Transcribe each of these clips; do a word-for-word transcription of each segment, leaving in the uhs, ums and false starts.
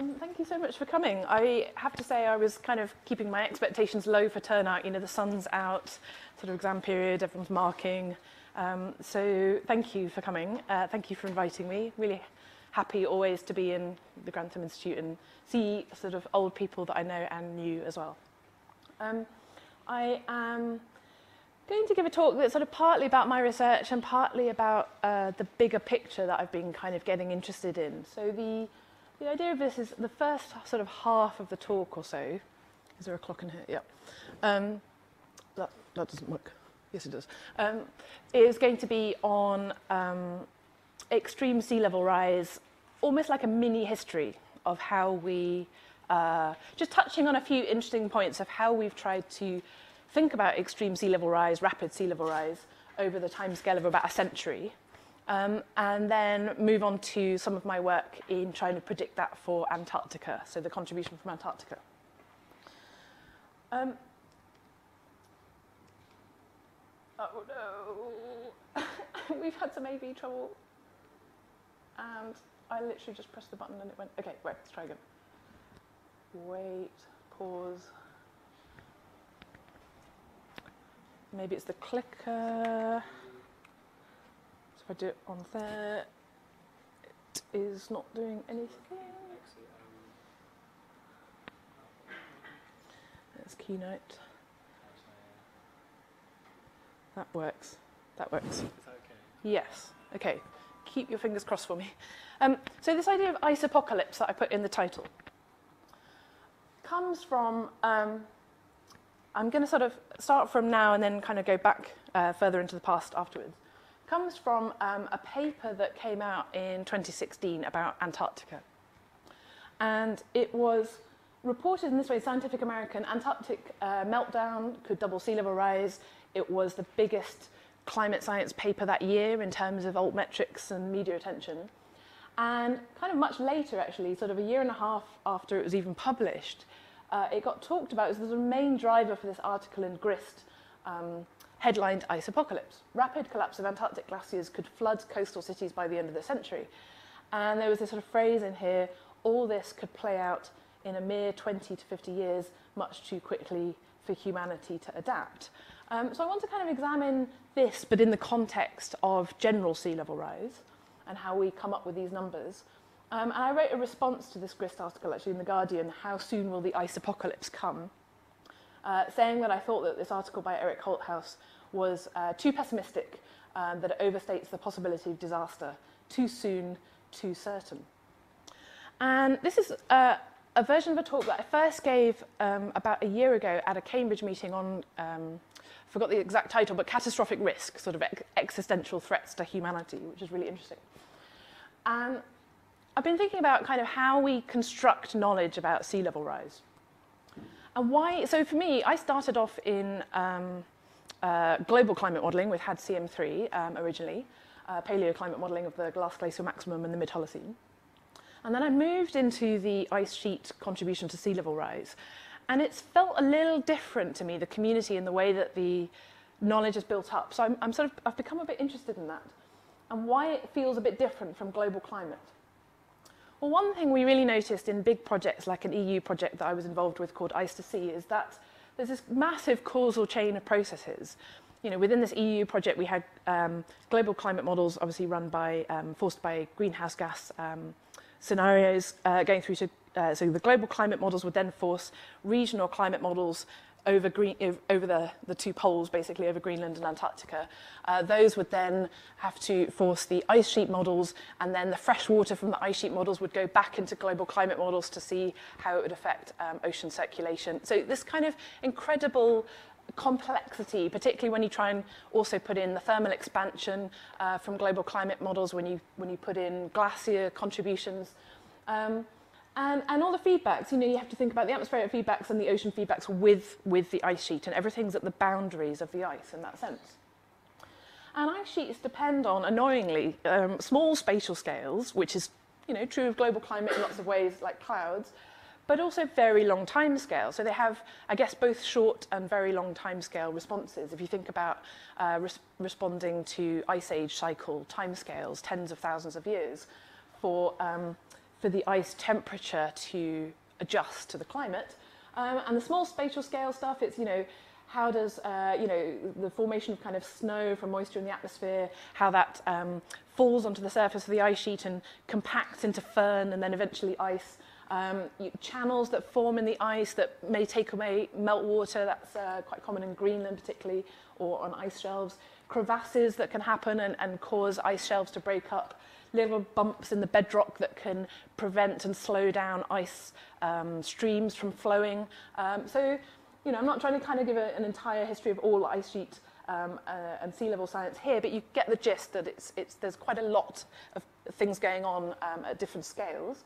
Um, thank you so much for coming. I have to say I was kind of keeping my expectations low for turnout. You know, the sun's out, sort of exam period, everyone's marking. Um, so thank you for coming. Uh, thank you for inviting me. Really happy always to be in the Grantham Institute and see sort of old people that I know and new as well. Um, I am going to give a talk that's sort of partly about my research and partly about uh, the bigger picture that I've been kind of getting interested in. So the The idea of this is the first sort of half of the talk or so. Is there a clock in here? Yeah. Um, that, that doesn't work. Yes, it does. Um, is going to be on um, extreme sea level rise, almost like a mini history of how we, uh, just touching on a few interesting points of how we've tried to think about extreme sea level rise, rapid sea level rise, over the time scale of about a century. Um, and then move on to some of my work in trying to predict that for Antarctica, so the contribution from Antarctica. Um, oh no, we've had some A V trouble, and I literally just pressed the button and it went, okay, wait, let's try again. Wait, pause. Maybe it's the clicker. I do it on there, it is not doing anything. That's Keynote. That works. That works. Is that okay? Yes. Okay. Keep your fingers crossed for me. Um, so this idea of ice apocalypse that I put in the title comes from. Um, I'm going to sort of start from now and then kind of go back uh, further into the past afterwards. Comes from um, a paper that came out in twenty sixteen about Antarctica. And it was reported in this way, Scientific American, Antarctic uh, meltdown could double sea level rise. It was the biggest climate science paper that year in terms of altmetrics and media attention. And kind of much later, actually, sort of a year and a half after it was even published, uh, it got talked about. It was the main driver for this article in Grist, um, headlined Ice Apocalypse. Rapid collapse of Antarctic glaciers could flood coastal cities by the end of the century. And there was this sort of phrase in here, all this could play out in a mere twenty to fifty years, much too quickly for humanity to adapt. Um, so I want to kind of examine this, but in the context of general sea level rise and how we come up with these numbers. Um, and I wrote a response to this Grist article, actually, in The Guardian, How Soon Will the Ice Apocalypse Come? Uh, saying that I thought that this article by Eric Holthaus was uh, too pessimistic, um, that it overstates the possibility of disaster, too soon, too certain. And this is uh, a version of a talk that I first gave um, about a year ago at a Cambridge meeting on, um, I forgot the exact title, but catastrophic risk, sort of ex existential threats to humanity, which is really interesting. And I've been thinking about kind of how we construct knowledge about sea level rise. And why, so for me, I started off in um, uh, global climate modelling with HadCM three um, originally, uh, paleo climate modelling of the Last Glacial Maximum and the Mid Holocene. And then I moved into the ice sheet contribution to sea level rise. And it's felt a little different to me, the community and the way that the knowledge is built up. So I'm, I'm sort of, I've become a bit interested in that and why it feels a bit different from global climate. Well, one thing we really noticed in big projects like an E U project that I was involved with called Ice to Sea is that there's this massive causal chain of processes. You know, within this E U project, we had um, global climate models, obviously run by, um, forced by greenhouse gas um, scenarios uh, going through to, uh, so the global climate models would then force regional climate models over, green, over the, the two poles, basically over Greenland and Antarctica. Uh, those would then have to force the ice sheet models, and then the fresh water from the ice sheet models would go back into global climate models to see how it would affect um, ocean circulation. So this kind of incredible complexity, particularly when you try and also put in the thermal expansion uh, from global climate models, when you, when you put in glacier contributions. Um, And, and all the feedbacks, you know, you have to think about the atmospheric feedbacks and the ocean feedbacks with, with the ice sheet, and everything's at the boundaries of the ice in that sense. And ice sheets depend on, annoyingly, um, small spatial scales, which is, you know, true of global climate in lots of ways, like clouds, but also very long time scale. So they have, I guess, both short and very long time scale responses. If you think about uh, res responding to ice age cycle time scales, tens of thousands of years, for... Um, for the ice temperature to adjust to the climate. Um, and the small spatial scale stuff, it's, you know, how does, uh, you know, the formation of kind of snow from moisture in the atmosphere, how that um, falls onto the surface of the ice sheet and compacts into fern and then eventually ice. Um, channels that form in the ice that may take away meltwater, that's uh, quite common in Greenland particularly, or on ice shelves. Crevasses that can happen and, and cause ice shelves to break up. Little bumps in the bedrock that can prevent and slow down ice um, streams from flowing. Um, so, you know, I'm not trying to kind of give a, an entire history of all ice sheet um, uh, and sea level science here, but you get the gist that it's, it's, there's quite a lot of things going on um, at different scales.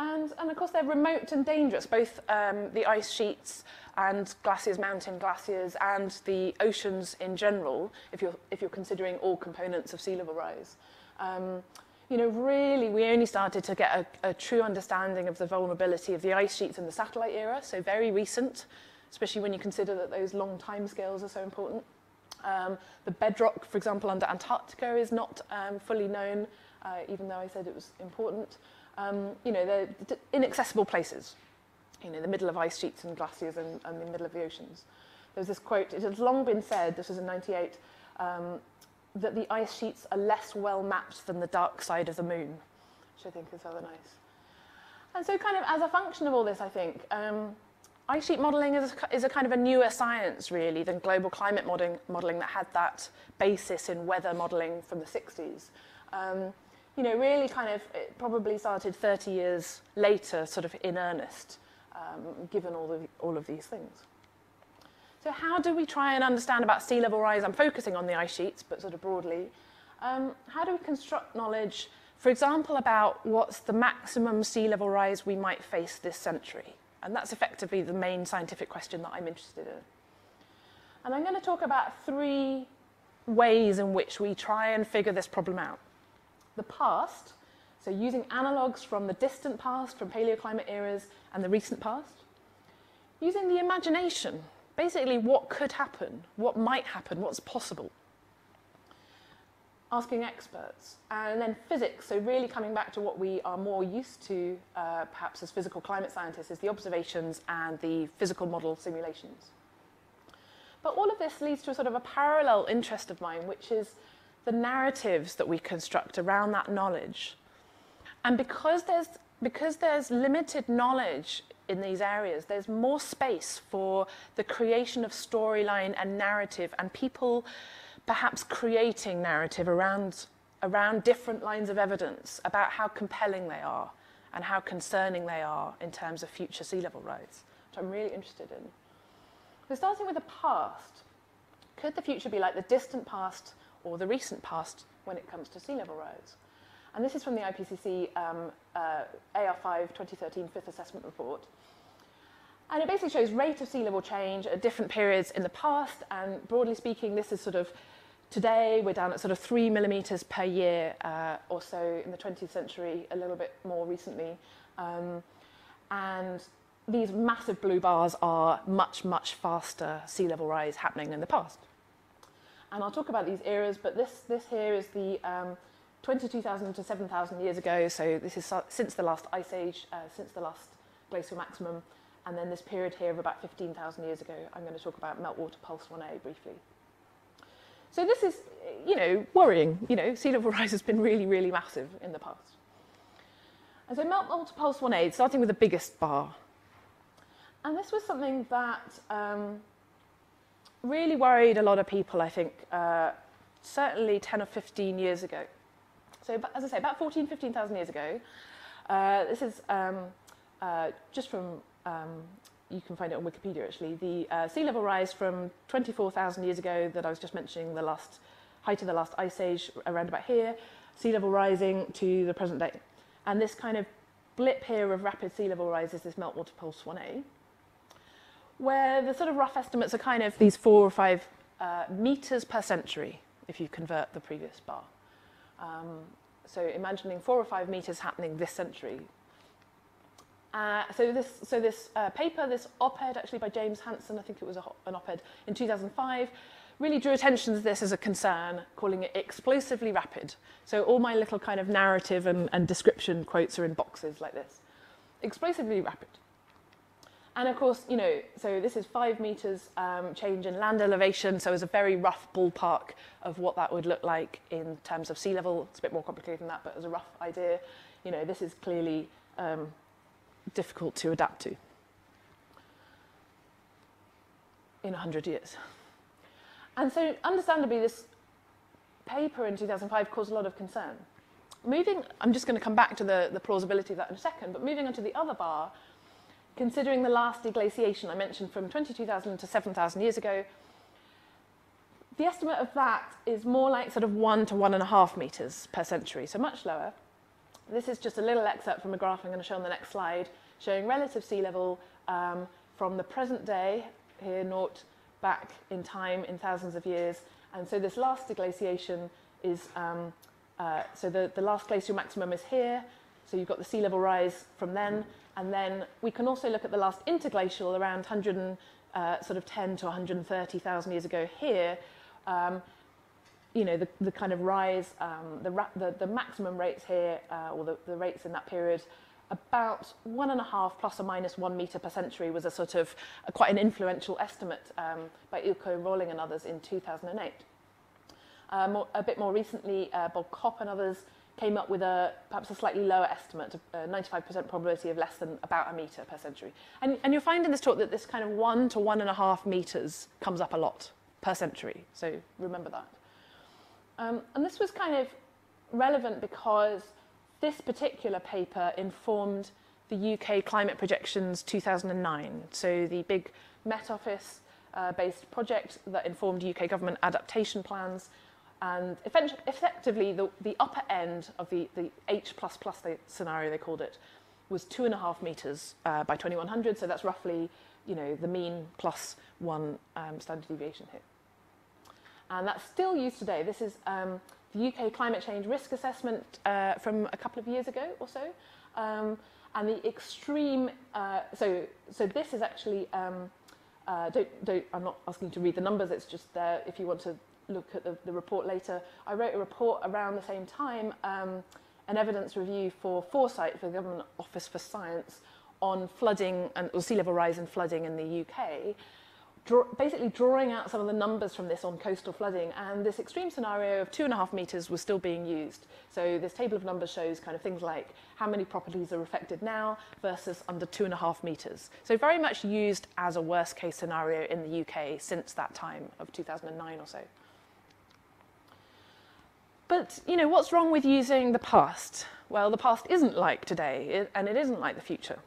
And, and of course, they're remote and dangerous, both um, the ice sheets and glaciers, mountain glaciers, and the oceans in general, if you're, if you're considering all components of sea level rise. Um, you know, really, we only started to get a, a true understanding of the vulnerability of the ice sheets in the satellite era, so very recent, especially when you consider that those long timescales are so important. Um, the bedrock, for example, under Antarctica is not um, fully known, uh, even though I said it was important. Um, you know, they're inaccessible places, you know, the middle of ice sheets and glaciers and, and the middle of the oceans. There's this quote, it has long been said, this was in ninety-eight, um, that the ice sheets are less well mapped than the dark side of the moon, which I think is rather nice. And so kind of as a function of all this, I think, um, ice sheet modelling is a, is a kind of a newer science, really, than global climate modelling, modelling that had that basis in weather modelling from the sixties. Um, You know, really kind of, it probably started thirty years later, sort of in earnest, um, given all of, all of these things. So how do we try and understand about sea level rise? I'm focusing on the ice sheets, but sort of broadly. Um, how do we construct knowledge, for example, about what's the maximum sea level rise we might face this century? And that's effectively the main scientific question that I'm interested in. And I'm going to talk about three ways in which we try and figure this problem out. The past, so using analogues from the distant past, from paleoclimate eras and the recent past. Using the imagination, basically what could happen, what might happen, what's possible. Asking experts. And then physics, so really coming back to what we are more used to, uh, perhaps as physical climate scientists, is the observations and the physical model simulations. But all of this leads to a sort of a parallel interest of mine, which is the narratives that we construct around that knowledge. And because there's, because there's limited knowledge in these areas, there's more space for the creation of storyline and narrative, and people perhaps creating narrative around, around different lines of evidence about how compelling they are and how concerning they are in terms of future sea level rise, which I'm really interested in. So starting with the past, could the future be like the distant past or the recent past when it comes to sea level rise? And this is from the I P C C um, uh, A R five twenty thirteen Fifth Assessment Report. And it basically shows rate of sea level change at different periods in the past, and broadly speaking, this is sort of, today we're down at sort of three millimetres per year uh, or so in the twentieth century, a little bit more recently. Um, and these massive blue bars are much, much faster sea level rise happening in the past. And I'll talk about these eras, but this, this here is the um, twenty-two thousand to seven thousand years ago, so this is since the last ice age, uh, since the last glacial maximum, and then this period here of about fifteen thousand years ago. I'm going to talk about meltwater pulse one A briefly. So this is, you know, worrying. You know, sea level rise has been really, really massive in the past. And so meltwater pulse one A, starting with the biggest bar. And this was something that Um, really worried a lot of people, I think, uh, certainly ten or fifteen years ago. So, as I say, about fourteen, fifteen thousand years ago. Uh, this is um, uh, just from, um, you can find it on Wikipedia, actually, the uh, sea level rise from twenty-four thousand years ago that I was just mentioning, the last height of the last ice age, around about here, sea level rising to the present day. And this kind of blip here of rapid sea level rise is this meltwater pulse one A. Where the sort of rough estimates are kind of these four or five uh, meters per century, if you convert the previous bar. Um, so imagining four or five meters happening this century. Uh, so this, so this uh, paper, this op-ed actually by James Hansen, I think it was a, an op-ed in two thousand five, really drew attention to this as a concern, calling it explosively rapid. So all my little kind of narrative and, and description quotes are in boxes like this. Explosively rapid. And of course, you know, so this is five meters um, change in land elevation. So it's a very rough ballpark of what that would look like in terms of sea level. It's a bit more complicated than that, but as a rough idea, you know, this is clearly um, difficult to adapt to in a hundred years. And so understandably, this paper in two thousand five caused a lot of concern. Moving, I'm just going to come back to the, the plausibility of that in a second, but moving on to the other bar, considering the last deglaciation I mentioned from twenty-two thousand to seven thousand years ago, the estimate of that is more like sort of one to one and a half meters per century, so much lower. This is just a little excerpt from a graph I'm going to show on the next slide, showing relative sea level um, from the present day, here naught, back in time in thousands of years. And so this last deglaciation is, um, uh, so the, the last glacial maximum is here, so you've got the sea level rise from then. And then we can also look at the last interglacial around one hundred and, uh, sort of ten to one hundred thirty thousand years ago here. Um, you know, the, the kind of rise, um, the, the, the maximum rates here, uh, or the, the rates in that period, about one and a half plus or minus one meter per century was a sort of a, quite an influential estimate um, by Ilko, Rawling and others in two thousand eight. Uh, more, a bit more recently, uh, Bob Kopp and others came up with a perhaps a slightly lower estimate, a ninety-five percent probability of less than about a metre per century. And, and you'll find in this talk that this kind of one to one and a half metres comes up a lot per century, so remember that. Um, and this was kind of relevant because this particular paper informed the U K climate projections two thousand nine, so the big Met Office uh, based project that informed U K government adaptation plans. And effectively, the, the upper end of the, the H plus plus scenario, they called it, was two and a half metres uh, by twenty-one hundred. So that's roughly, you know, the mean plus one um, standard deviation here. And that's still used today. This is um, the U K climate change risk assessment uh, from a couple of years ago or so. Um, and the extreme, uh, so, so this is actually, um, uh, don't, don't, I'm not asking you to read the numbers, it's just there if you want to look at the, the report later. I wrote a report around the same time, um, an evidence review for Foresight for the Government Office for Science on flooding and or sea level rise and flooding in the U K, draw, basically drawing out some of the numbers from this on coastal flooding, and this extreme scenario of two and a half metres was still being used. So this table of numbers shows kind of things like how many properties are affected now versus under two and a half metres. So very much used as a worst case scenario in the U K since that time of two thousand nine or so. But, you know, what's wrong with using the past? Well, the past isn't like today, and it isn't like the future.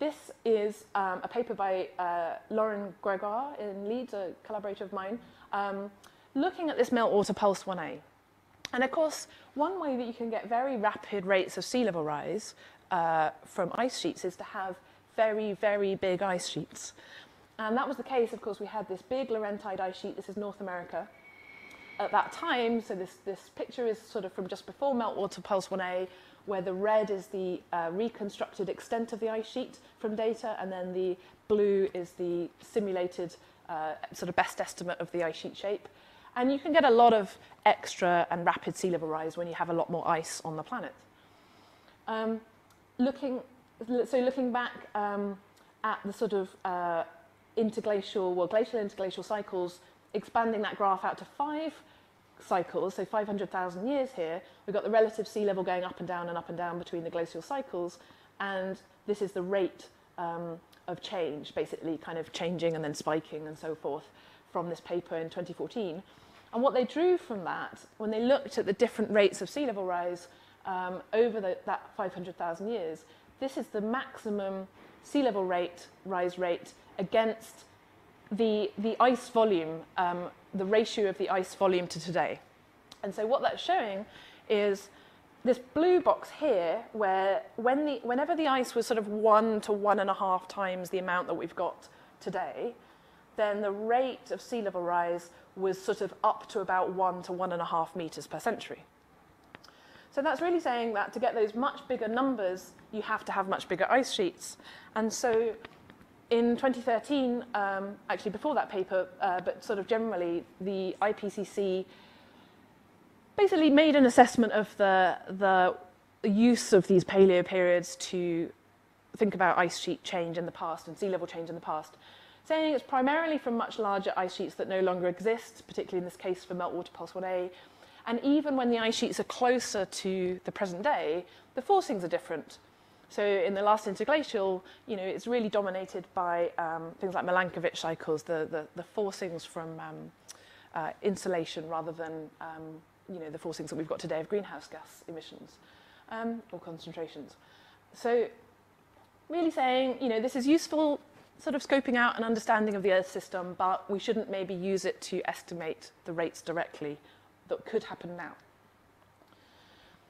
This is um, a paper by uh, Lauren Gregoire in Leeds, a collaborator of mine, um, looking at this meltwater pulse one A. And, of course, one way that you can get very rapid rates of sea level rise uh, from ice sheets is to have very, very big ice sheets. And that was the case. Of course, we had this big Laurentide ice sheet. This is North America. At that time, so this, this picture is sort of from just before meltwater pulse one A, where the red is the uh, reconstructed extent of the ice sheet from data, and then the blue is the simulated uh, sort of best estimate of the ice sheet shape. And you can get a lot of extra and rapid sea level rise when you have a lot more ice on the planet. Um, looking, so looking back um, at the sort of uh, interglacial, well, glacial interglacial cycles, expanding that graph out to five cycles, so five hundred thousand years here, we've got the relative sea level going up and down and up and down between the glacial cycles, and this is the rate um, of change, basically kind of changing and then spiking and so forth from this paper in twenty fourteen. And what they drew from that, when they looked at the different rates of sea level rise um, over the, that five hundred thousand years, this is the maximum sea level rate, rise rate against The, the ice volume, um, the ratio of the ice volume to today. And so what that's showing is this blue box here, where when the, whenever the ice was sort of one to one and a half times the amount that we've got today, then the rate of sea level rise was sort of up to about one to one and a half meters per century. So that's really saying that to get those much bigger numbers, you have to have much bigger ice sheets. And so in twenty thirteen, um, actually before that paper, uh, but sort of generally, the I P C C basically made an assessment of the, the use of these paleo periods to think about ice sheet change in the past and sea level change in the past, saying it's primarily from much larger ice sheets that no longer exist, particularly in this case for meltwater pulse one A. And even when the ice sheets are closer to the present day, the forcings are different. So in the last interglacial, you know, it's really dominated by um, things like Milankovitch cycles, the, the, the forcings from um, uh, insulation rather than um, you know, the forcings that we've got today of greenhouse gas emissions um, or concentrations. So really saying, you know, this is useful sort of scoping out an understanding of the Earth system, but we shouldn't maybe use it to estimate the rates directly that could happen now.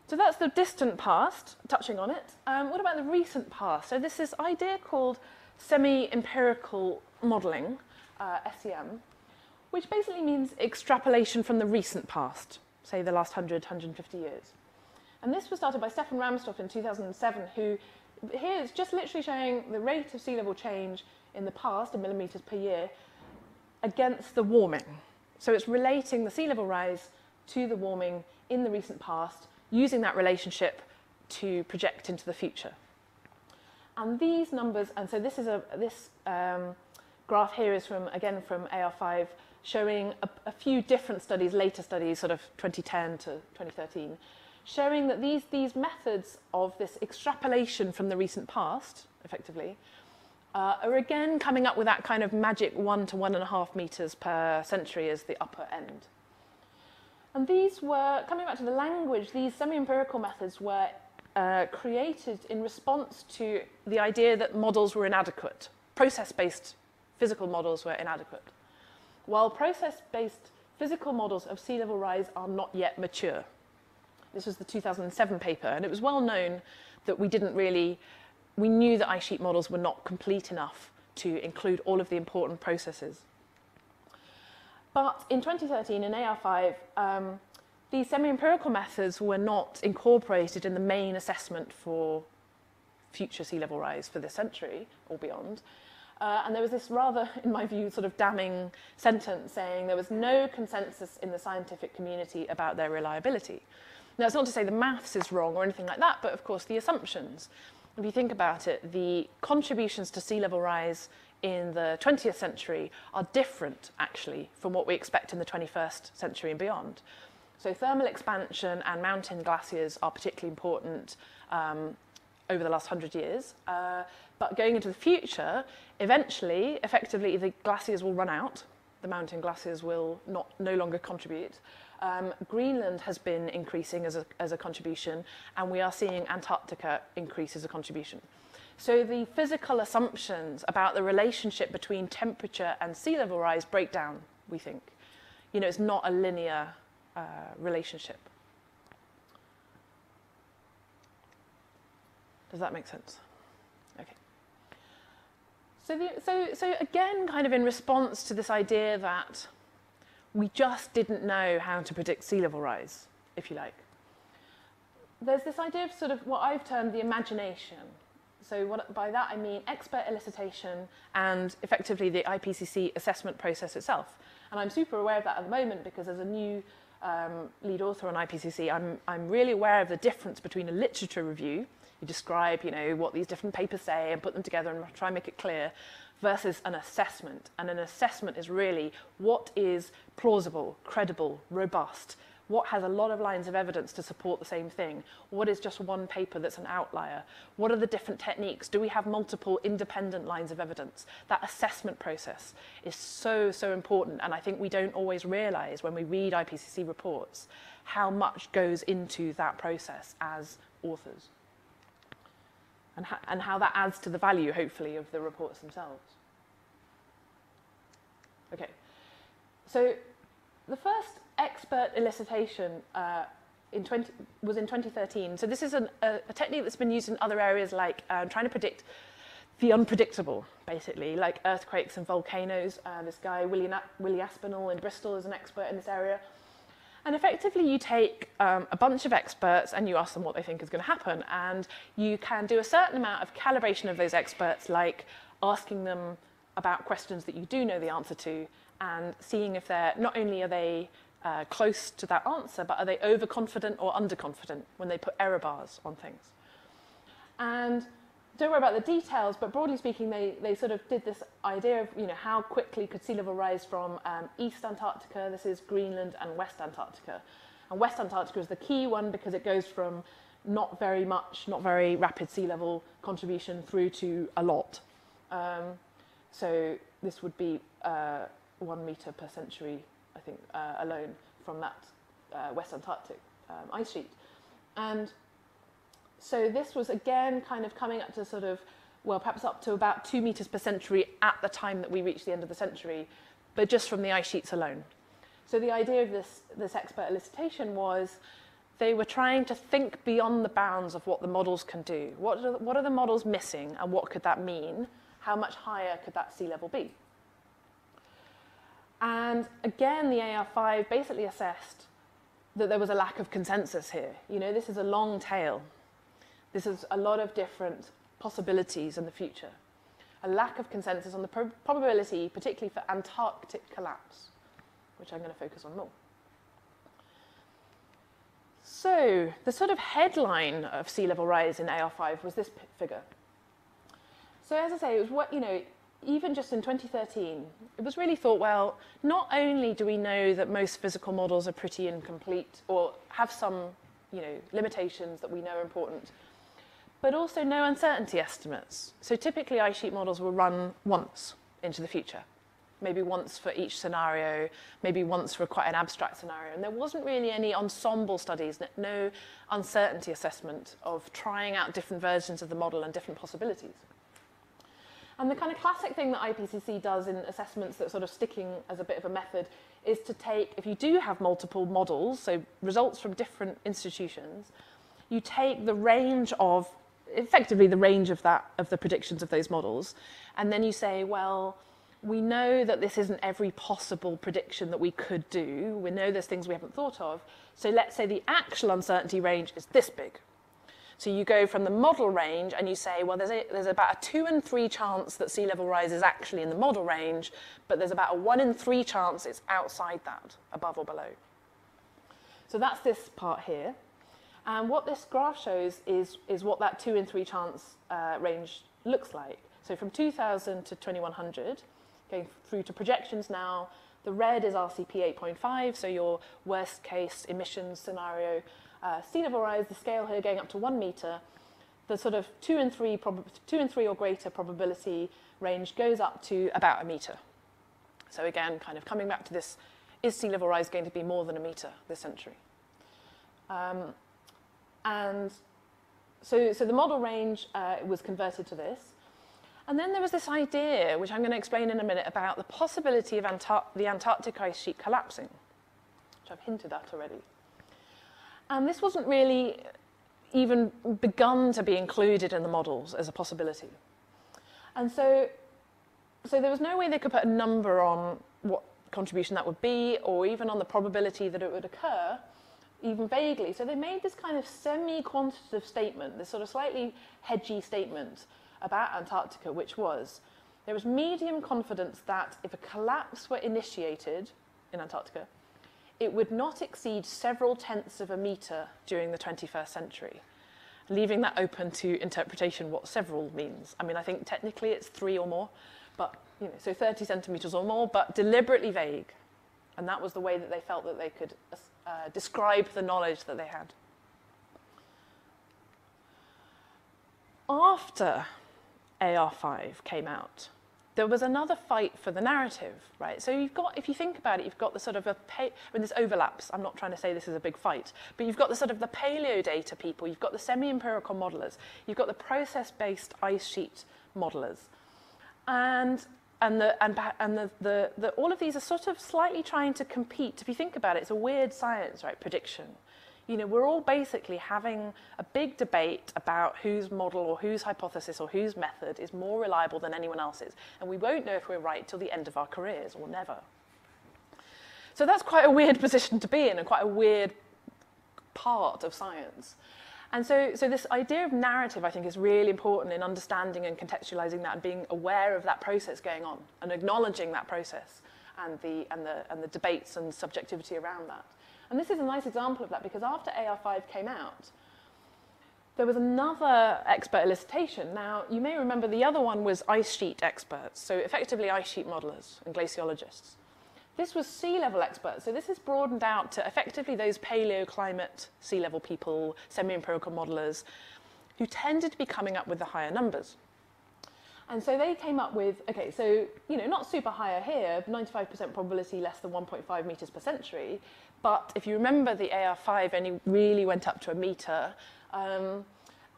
So that's the distant past, touching on it. Um, what about the recent past? So this is idea called semi-empirical modelling, uh, S E M, which basically means extrapolation from the recent past, say the last one hundred, one hundred fifty years. And this was started by Stefan Rahmstorf in two thousand seven, who here is just literally showing the rate of sea level change in the past, in millimetres per year, against the warming. So it's relating the sea level rise to the warming in the recent past, using that relationship to project into the future. And these numbers, and so this is a this um, graph here is from, again, from A R five, showing a, a few different studies, later studies, sort of twenty ten to twenty thirteen, showing that these, these methods of this extrapolation from the recent past, effectively, Uh, are again coming up with that kind of magic one to one and a half meters per century as the upper end. And these were, coming back to the language, these semi-empirical methods were uh, created in response to the idea that models were inadequate. Process-based physical models were inadequate. While process-based physical models of sea level rise are not yet mature. This was the two thousand seven paper, and it was well known that we didn't really we knew that ice sheet models were not complete enough to include all of the important processes. But in twenty thirteen, in A R five, um, these semi-empirical methods were not incorporated in the main assessment for future sea level rise for this century or beyond. Uh, and there was this rather, in my view, sort of damning sentence saying there was no consensus in the scientific community about their reliability. Now, it's not to say the maths is wrong or anything like that, but of course the assumptions. If you think about it, the contributions to sea level rise in the twentieth century are different, actually, from what we expect in the twenty-first century and beyond. So thermal expansion and mountain glaciers are particularly important um, over the last one hundred years. Uh, but going into the future, eventually, effectively, the glaciers will run out. The mountain glaciers will not, no longer contribute. Um, Greenland has been increasing as a, as a contribution, and we are seeing Antarctica increase as a contribution. So the physical assumptions about the relationship between temperature and sea level rise break down, we think. You know, it's not a linear uh, relationship. Does that make sense? Okay. So, the, so, so again, kind of in response to this idea that we just didn't know how to predict sea level rise, if you like. There's this idea of sort of what I've termed the imagination. So what, by that I mean expert elicitation and effectively the I P C C assessment process itself. And I'm super aware of that at the moment because as a new um, lead author on I P C C, I'm, I'm really aware of the difference between a literature review, you describe, you know, what these different papers say and put them together and try and make it clear, versus an assessment. And an assessment is really what is plausible, credible, robust, what has a lot of lines of evidence to support the same thing, what is just one paper that's an outlier, what are the different techniques, do we have multiple independent lines of evidence? That assessment process is so, so important, and I think we don't always realise when we read I P C C reports how much goes into that process as authors. And, ha and how that adds to the value, hopefully, of the reports themselves. Okay, so the first expert elicitation uh, in was in twenty thirteen. So this is an, a, a technique that's been used in other areas, like um, trying to predict the unpredictable, basically, like earthquakes and volcanoes. Uh, this guy, Willie, Willie Aspinall in Bristol, is an expert in this area. And effectively, you take um, a bunch of experts and you ask them what they think is going to happen. And you can do a certain amount of calibration of those experts, like asking them about questions that you do know the answer to and seeing if they're, not only are they uh, close to that answer, but are they overconfident or underconfident when they put error bars on things. And don't worry about the details, but broadly speaking, they, they sort of did this idea of, you know, how quickly could sea level rise from um, East Antarctica, this is Greenland, and West Antarctica. And West Antarctica is the key one because it goes from not very much, not very rapid sea level contribution through to a lot. Um, so this would be uh, one metre per century, I think, uh, alone from that uh, West Antarctic um, ice sheet. And so this was, again, kind of coming up to sort of, well, perhaps up to about two metres per century at the time that we reached the end of the century, but just from the ice sheets alone. So the idea of this, this expert elicitation was they were trying to think beyond the bounds of what the models can do. What are, what are the models missing, and what could that mean? How much higher could that sea level be? And again, the A R five basically assessed that there was a lack of consensus here. You know, this is a long tail. This is a lot of different possibilities in the future. A lack of consensus on the prob probability, particularly for Antarctic collapse, which I'm going to focus on more. So the sort of headline of sea level rise in A R five was this figure. So as I say, it was what, you know, even just in twenty thirteen, it was really thought, well, not only do we know that most physical models are pretty incomplete or have some, you know, limitations that we know are important, but also no uncertainty estimates. So typically ice sheet models will run once into the future, maybe once for each scenario, maybe once for quite an abstract scenario. And there wasn't really any ensemble studies, no uncertainty assessment of trying out different versions of the model and different possibilities. And the kind of classic thing that I P C C does in assessments that's sort of sticking as a bit of a method is to take, if you do have multiple models, so results from different institutions, you take the range of, effectively the range of that, of the predictions of those models, and then you say, well, we know that this isn't every possible prediction that we could do. We know there's things we haven't thought of. So let's say the actual uncertainty range is this big. So you go from the model range and you say, well, there's, a, there's about a two in three chance that sea level rise is actually in the model range, but there's about a one in three chance it's outside that, above or below. So that's this part here. And what this graph shows is, is what that two in three chance uh, range looks like. So from two thousand to twenty-one hundred, going through to projections now, the red is R C P eight point five, so your worst case emissions scenario. Uh, sea level rise, the scale here going up to one metre, the sort of two and three, two and three or greater probability range goes up to about a metre. So again, kind of coming back to this, is sea level rise going to be more than a metre this century? Um, and so, so the model range uh, was converted to this. And then there was this idea, which I'm going to explain in a minute, about the possibility of Antar- the Antarctic ice sheet collapsing, which I've hinted at already. And this wasn't really even begun to be included in the models as a possibility. And so, so there was no way they could put a number on what contribution that would be, or even on the probability that it would occur, even vaguely. So they made this kind of semi-quantitative statement, this sort of slightly hedgy statement about Antarctica, which was, there was medium confidence that if a collapse were initiated in Antarctica, it would not exceed several tenths of a metre during the twenty-first century, leaving that open to interpretation what several means. I mean, I think technically it's three or more, but, you know, so thirty centimetres or more, but deliberately vague. And that was the way that they felt that they could uh, describe the knowledge that they had. After A R five came out, there was another fight for the narrative, right? So you've got, if you think about it, you've got the sort of, a pa I mean, this overlaps. I'm not trying to say this is a big fight, but you've got the sort of the paleo data people, you've got the semi-empirical modellers, you've got the process-based ice sheet modellers. And, and, the, and, and the, the, the, all of these are sort of slightly trying to compete. If you think about it, it's a weird science, right, prediction. You know, we're all basically having a big debate about whose model or whose hypothesis or whose method is more reliable than anyone else's. And we won't know if we're right till the end of our careers or never. So that's quite a weird position to be in, and quite a weird part of science. And so, so this idea of narrative, I think, is really important in understanding and contextualizing that, and being aware of that process going on, and acknowledging that process and the, and the, and the debates and subjectivity around that. And this is a nice example of that, because after A R five came out, there was another expert elicitation. Now, you may remember the other one was ice sheet experts, so effectively ice sheet modellers and glaciologists. This was sea level experts, so this is broadened out to effectively those paleoclimate sea level people, semi-empirical modellers, who tended to be coming up with the higher numbers. And so they came up with, okay, so, you know, not super higher here, ninety-five percent probability less than one point five metres per century, but if you remember, the A R five only really went up to a metre, um,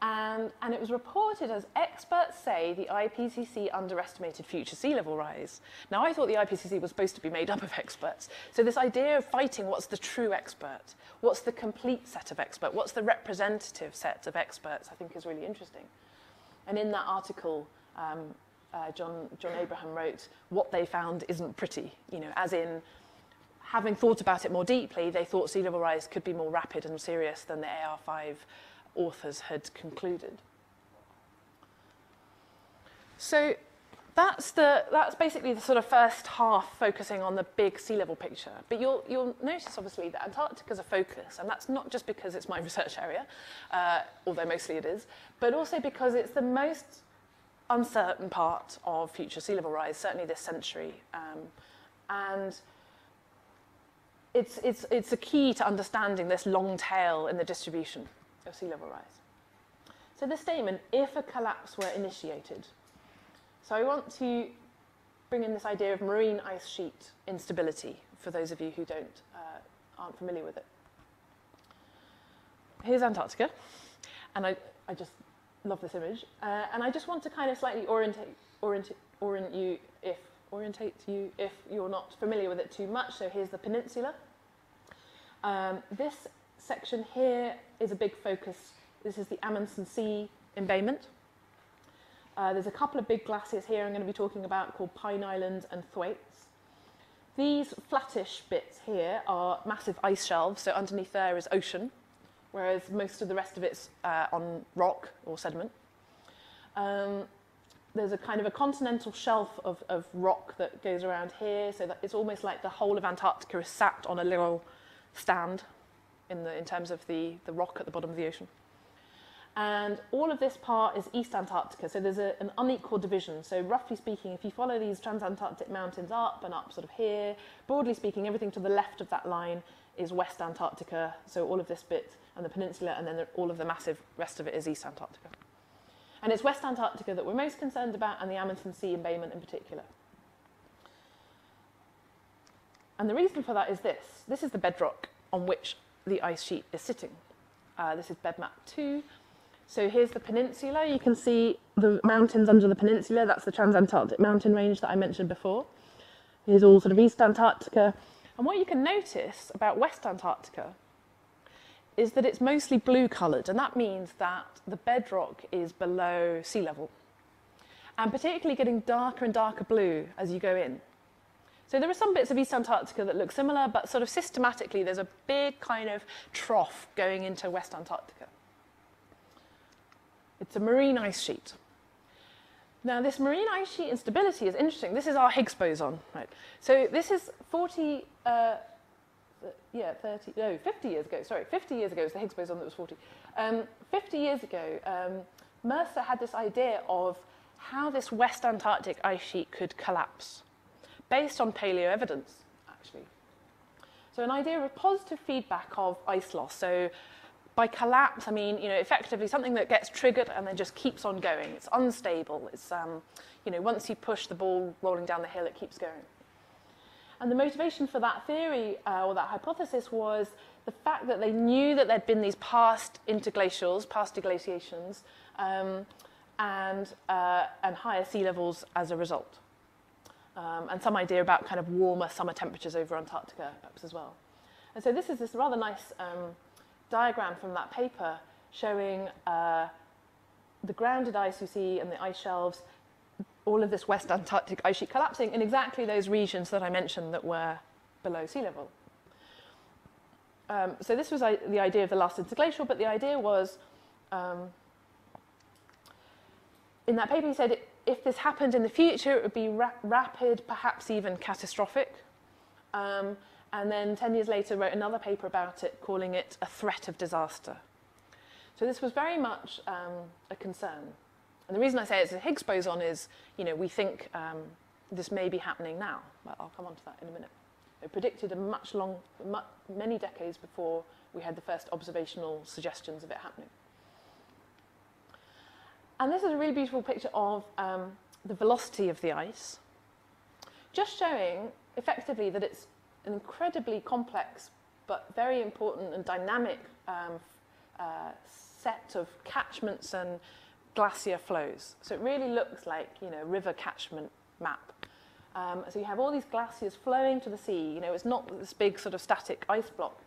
and, and it was reported as experts say the I P C C underestimated future sea level rise. Now, I thought the I P C C was supposed to be made up of experts, so this idea of fighting what's the true expert, what's the complete set of expert, what's the representative set of experts, I think is really interesting. And in that article, Um, uh, John, John Abraham wrote, what they found isn't pretty, you know, as in, having thought about it more deeply, they thought sea level rise could be more rapid and serious than the A R five authors had concluded. So that's, the, that's basically the sort of first half, focusing on the big sea level picture. But you'll, you'll notice, obviously, that Antarctica's a focus, and that's not just because it's my research area, uh, although mostly it is, but also because it's the most uncertain part of future sea level rise, certainly this century, um, and it's, it's, it's a key to understanding this long tail in the distribution of sea level rise. So the statement, if a collapse were initiated. So I want to bring in this idea of marine ice sheet instability for those of you who don't, uh, aren't familiar with it. Here's Antarctica, and I, I just love this image, uh, and I just want to kind of slightly orientate, orientate, orient you if orientate you if you're not familiar with it too much. So here's the peninsula. Um, this section here is a big focus. This is the Amundsen Sea embayment. Uh, there's a couple of big glaciers here I'm going to be talking about, called Pine Island and Thwaites. These flattish bits here are massive ice shelves. So underneath there is ocean, whereas most of the rest of it's uh, on rock or sediment. Um, there's a kind of a continental shelf of, of rock that goes around here, so that it's almost like the whole of Antarctica is sat on a little stand in, the, in terms of the, the rock at the bottom of the ocean. And all of this part is East Antarctica, so there's a, an unequal division. So roughly speaking, if you follow these Transantarctic mountains up and up sort of here, broadly speaking, everything to the left of that line is West Antarctica, so all of this bit and the peninsula, and then the, all of the massive rest of it is East Antarctica. And it's West Antarctica that we're most concerned about, and the Amundsen Sea embayment in particular. And the reason for that is this. This is the bedrock on which the ice sheet is sitting. Uh, this is bedmap two. So here's the peninsula. You can see the mountains under the peninsula. That's the Transantarctic mountain range that I mentioned before. Here's all sort of East Antarctica. And what you can notice about West Antarctica is that it's mostly blue coloured, and that means that the bedrock is below sea level, and particularly getting darker and darker blue as you go in. So there are some bits of East Antarctica that look similar, but sort of systematically there's a big kind of trough going into West Antarctica. It's a marine ice sheet. Now, this marine ice sheet instability is interesting. This is our Higgs boson, right? So this is forty, uh, yeah, thirty, no, fifty years ago. Sorry, fifty years ago. It's the Higgs boson that was forty. Um, fifty years ago, um, Mercer had this idea of how this West Antarctic ice sheet could collapse, based on paleo evidence, actually. So an idea of positive feedback of ice loss. So by collapse, I mean, you know, effectively something that gets triggered and then just keeps on going. It's unstable. It's, um, you know, once you push the ball rolling down the hill, it keeps going. And the motivation for that theory, uh, or that hypothesis, was the fact that they knew that there'd been these past interglacials, past deglaciations, um, and, uh, and higher sea levels as a result. Um, and some idea about kind of warmer summer temperatures over Antarctica, perhaps, as well. And so this is this rather nice um, diagram from that paper showing uh, the grounded ice you see and the ice shelves, all of this West Antarctic ice sheet collapsing in exactly those regions that I mentioned that were below sea level. Um, so this was uh, the idea of the last interglacial, but the idea was, um, in that paper he said, if this happened in the future, it would be ra rapid, perhaps even catastrophic. Um, and then ten years later wrote another paper about it, calling it a threat of disaster. So this was very much um, a concern. And the reason I say it's a Higgs boson is, you know, we think um, this may be happening now. But I'll come on to that in a minute. It predicted a much long, much, many decades before we had the first observational suggestions of it happening. And this is a really beautiful picture of um, the velocity of the ice, just showing effectively that it's an incredibly complex but very important and dynamic um, uh, set of catchments and glacier flows. So it really looks like, you know, river catchment map. Um, so you have all these glaciers flowing to the sea. You know, it's not this big sort of static ice block.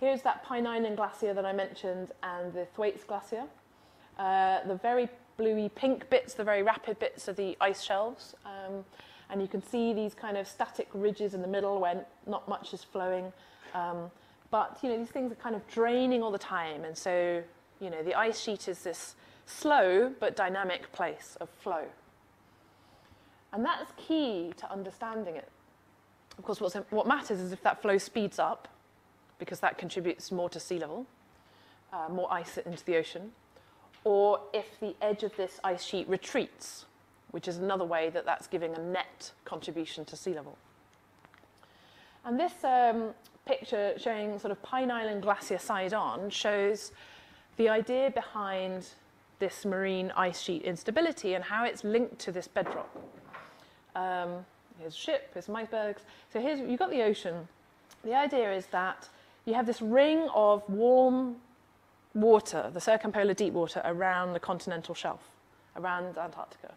Here's that Pine Island glacier that I mentioned and the Thwaites glacier. Uh, the very bluey pink bits, the very rapid bits, are the ice shelves. Um, and you can see these kind of static ridges in the middle where not much is flowing. Um, but, you know, these things are kind of draining all the time. And so, you know, the ice sheet is this slow but dynamic place of flow. And that's key to understanding it. Of course, what's, what matters is if that flow speeds up, because that contributes more to sea level, uh, more ice into the ocean, or if the edge of this ice sheet retreats, which is another way that that's giving a net contribution to sea level. And this um, picture showing sort of Pine Island glacier side on shows the idea behind this marine ice sheet instability and how it's linked to this bedrock. Um, here's a ship, here's some icebergs. So here's, you've got the ocean. The idea is that you have this ring of warm water, the circumpolar deep water, around the continental shelf, around Antarctica.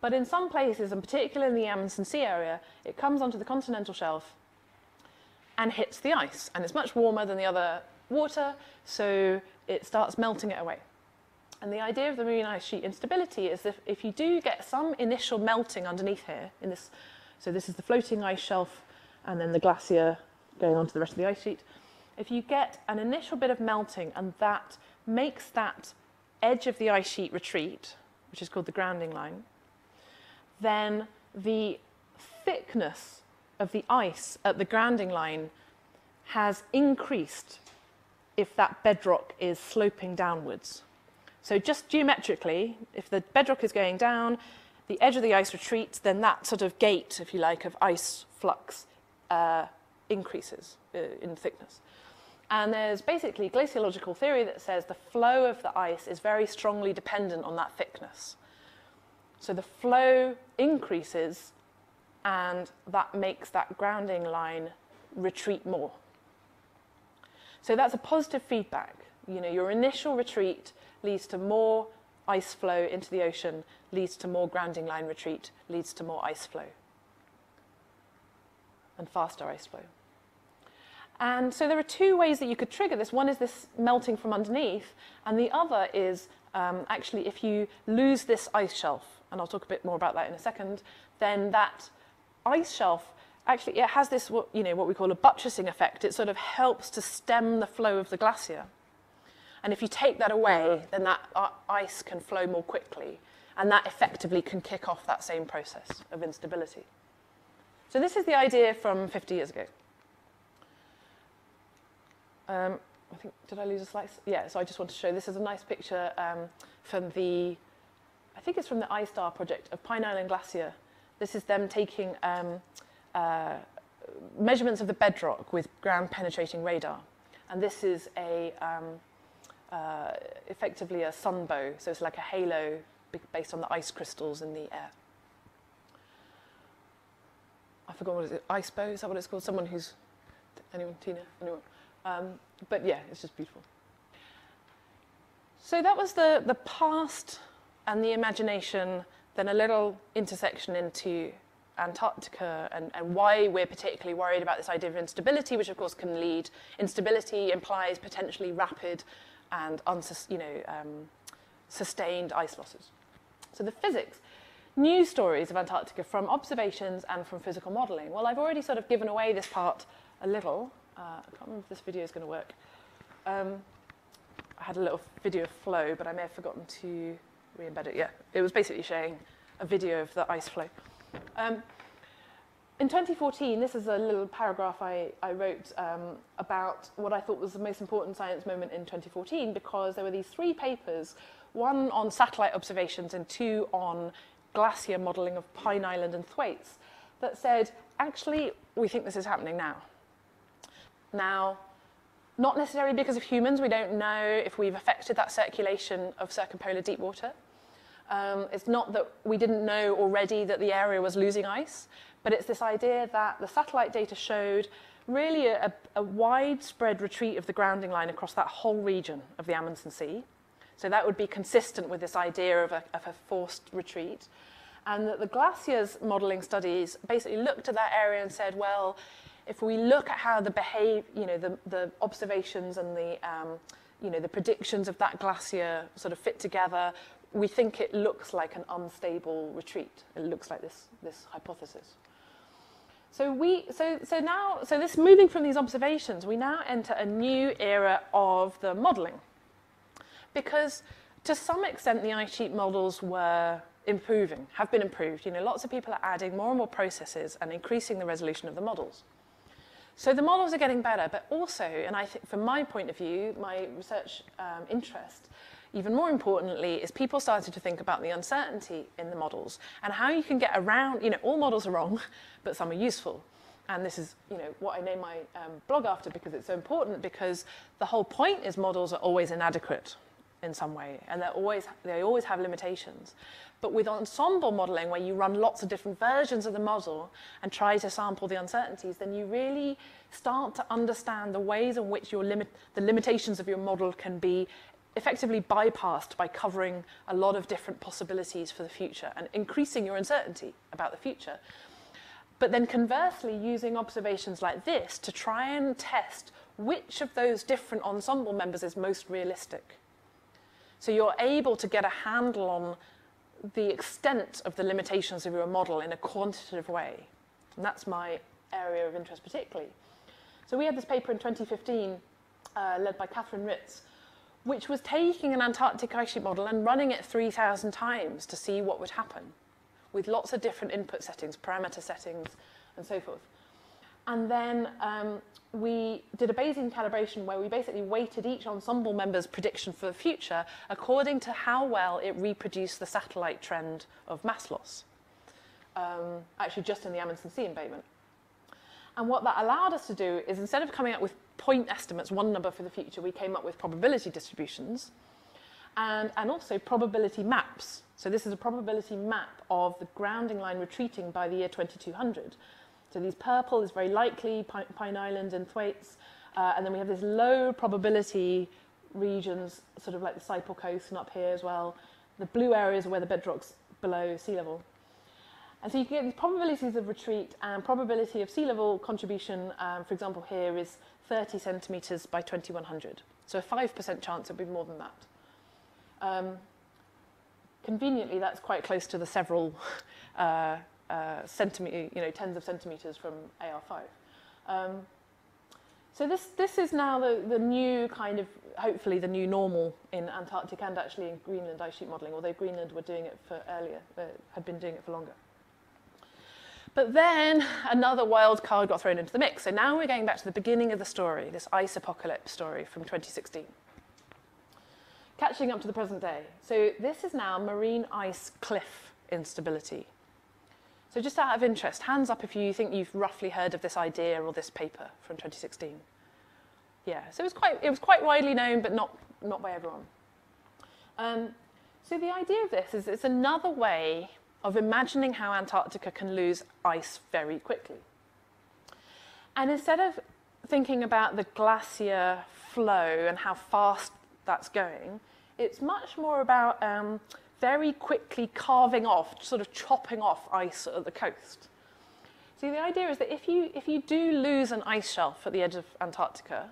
But in some places, and particularly in the Amundsen Sea area, it comes onto the continental shelf and hits the ice. And it's much warmer than the other water, so it starts melting it away. And the idea of the marine ice sheet instability is that if you do get some initial melting underneath here, in this, so this is the floating ice shelf and then the glacier going on to the rest of the ice sheet, if you get an initial bit of melting and that makes that edge of the ice sheet retreat, which is called the grounding line, then the thickness of the ice at the grounding line has increased if that bedrock is sloping downwards. So just geometrically, if the bedrock is going down, the edge of the ice retreats, then that sort of gate, if you like, of ice flux uh, increases uh, in thickness. And there's basically glaciological theory that says the flow of the ice is very strongly dependent on that thickness. So the flow increases, and that makes that grounding line retreat more. So that's a positive feedback. You know, your initial retreat leads to more ice flow into the ocean, leads to more grounding line retreat, leads to more ice flow, and faster ice flow. And so there are two ways that you could trigger this. One is this melting from underneath, and the other is um, actually if you lose this ice shelf, and I'll talk a bit more about that in a second, then that ice shelf, actually it has this, you know, what we call a buttressing effect. It sort of helps to stem the flow of the glacier. And if you take that away, then that ice can flow more quickly. And that effectively can kick off that same process of instability. So this is the idea from fifty years ago. Um, I think, did I lose a slide? Yeah, so I just want to show, this is a nice picture um, from the, I think it's from the Ice Star project of Pine Island Glacier. This is them taking um, uh, measurements of the bedrock with ground penetrating radar. And this is a, um, Uh, effectively a sunbow, so it's like a halo based on the ice crystals in the air. I forgot what it is, ice bow, is that what it's called? Someone who's, anyone, Tina, anyone? Um, but yeah, it's just beautiful. So that was the, the past and the imagination, then a little intersection into Antarctica and, and why we're particularly worried about this idea of instability, which of course can lead, instability implies potentially rapid and unsus you know, um, sustained ice losses. So the physics. news stories of Antarctica from observations and from physical modelling. Well, I've already sort of given away this part a little. Uh, I can't remember if this video is going to work. Um, I had a little video flow, but I may have forgotten to re-embed it. Yeah, it was basically showing a video of the ice flow. Um, in twenty fourteen, this is a little paragraph I, I wrote um, about what I thought was the most important science moment in twenty fourteen, because there were these three papers, one on satellite observations and two on glacier modelling of Pine Island and Thwaites, that said, actually, we think this is happening now. Now, not necessarily because of humans. We don't know if we've affected that circulation of circumpolar deep water. Um, it's not that we didn't know already that the area was losing ice, but it's this idea that the satellite data showed really a, a widespread retreat of the grounding line across that whole region of the Amundsen Sea. So that would be consistent with this idea of a, of a forced retreat. And that the glaciers modelling studies basically looked at that area and said, well, if we look at how the behave, you know, the, the observations and the, um, you know, the predictions of that glacier sort of fit together, we think it looks like an unstable retreat. It looks like this, this hypothesis. So we, so, so now, so this moving from these observations, we now enter a new era of the modelling, because to some extent the ice sheet models were improving, have been improved. You know, lots of people are adding more and more processes and increasing the resolution of the models. So the models are getting better, but also, and I think from my point of view, my research um, interest, even more importantly, is people started to think about the uncertainty in the models and how you can get around, you know, all models are wrong, but some are useful. And this is, you know, what I named my um, blog after, because it's so important, because the whole point is models are always inadequate in some way, and they're always, they always have limitations. But with ensemble modelling, where you run lots of different versions of the model and try to sample the uncertainties, then you really start to understand the ways in which your limit, the limitations of your model can be effectively bypassed by covering a lot of different possibilities for the future and increasing your uncertainty about the future. But then conversely, using observations like this to try and test which of those different ensemble members is most realistic. So you're able to get a handle on the extent of the limitations of your model in a quantitative way. And that's my area of interest particularly. So we had this paper in twenty fifteen, uh, led by Catherine Ritz, which was taking an Antarctic ice sheet model and running it three thousand times to see what would happen, with lots of different input settings, parameter settings, and so forth. And then um, we did a Bayesian calibration where we basically weighted each ensemble member's prediction for the future according to how well it reproduced the satellite trend of mass loss, um, actually just in the Amundsen Sea embankment. And what that allowed us to do is, instead of coming up with point estimates, one number for the future, we came up with probability distributions and, and also probability maps. So this is a probability map of the grounding line retreating by the year twenty-two hundred. So these purple is very likely, Pine Island and Thwaites, uh, and then we have this low probability regions, sort of like the Saipel Coast and up here as well. The blue areas are where the bedrock's below sea level. And so you can get these probabilities of retreat, and probability of sea level contribution, um, for example, here is thirty centimetres by twenty-one hundred. So a five percent chance it would be more than that. Um, conveniently, that's quite close to the several uh, Uh, centimetre, you know, tens of centimetres from A R five. Um, so this, this is now the, the new kind of, hopefully the new normal in Antarctic and actually in Greenland ice sheet modelling, although Greenland were doing it for earlier, uh, had been doing it for longer. But then another wild card got thrown into the mix. So now we're going back to the beginning of the story, this ice apocalypse story from twenty sixteen. Catching up to the present day. So this is now marine ice cliff instability. So just out of interest, hands up if you think you've roughly heard of this idea or this paper from twenty sixteen. Yeah, so it was quite, it was quite widely known, but not, not by everyone. Um, so the idea of this is it's another way of imagining how Antarctica can lose ice very quickly. And instead of thinking about the glacier flow and how fast that's going, it's much more about um, very quickly carving off, sort of chopping off ice at the coast. See, the idea is that if you, if you do lose an ice shelf at the edge of Antarctica,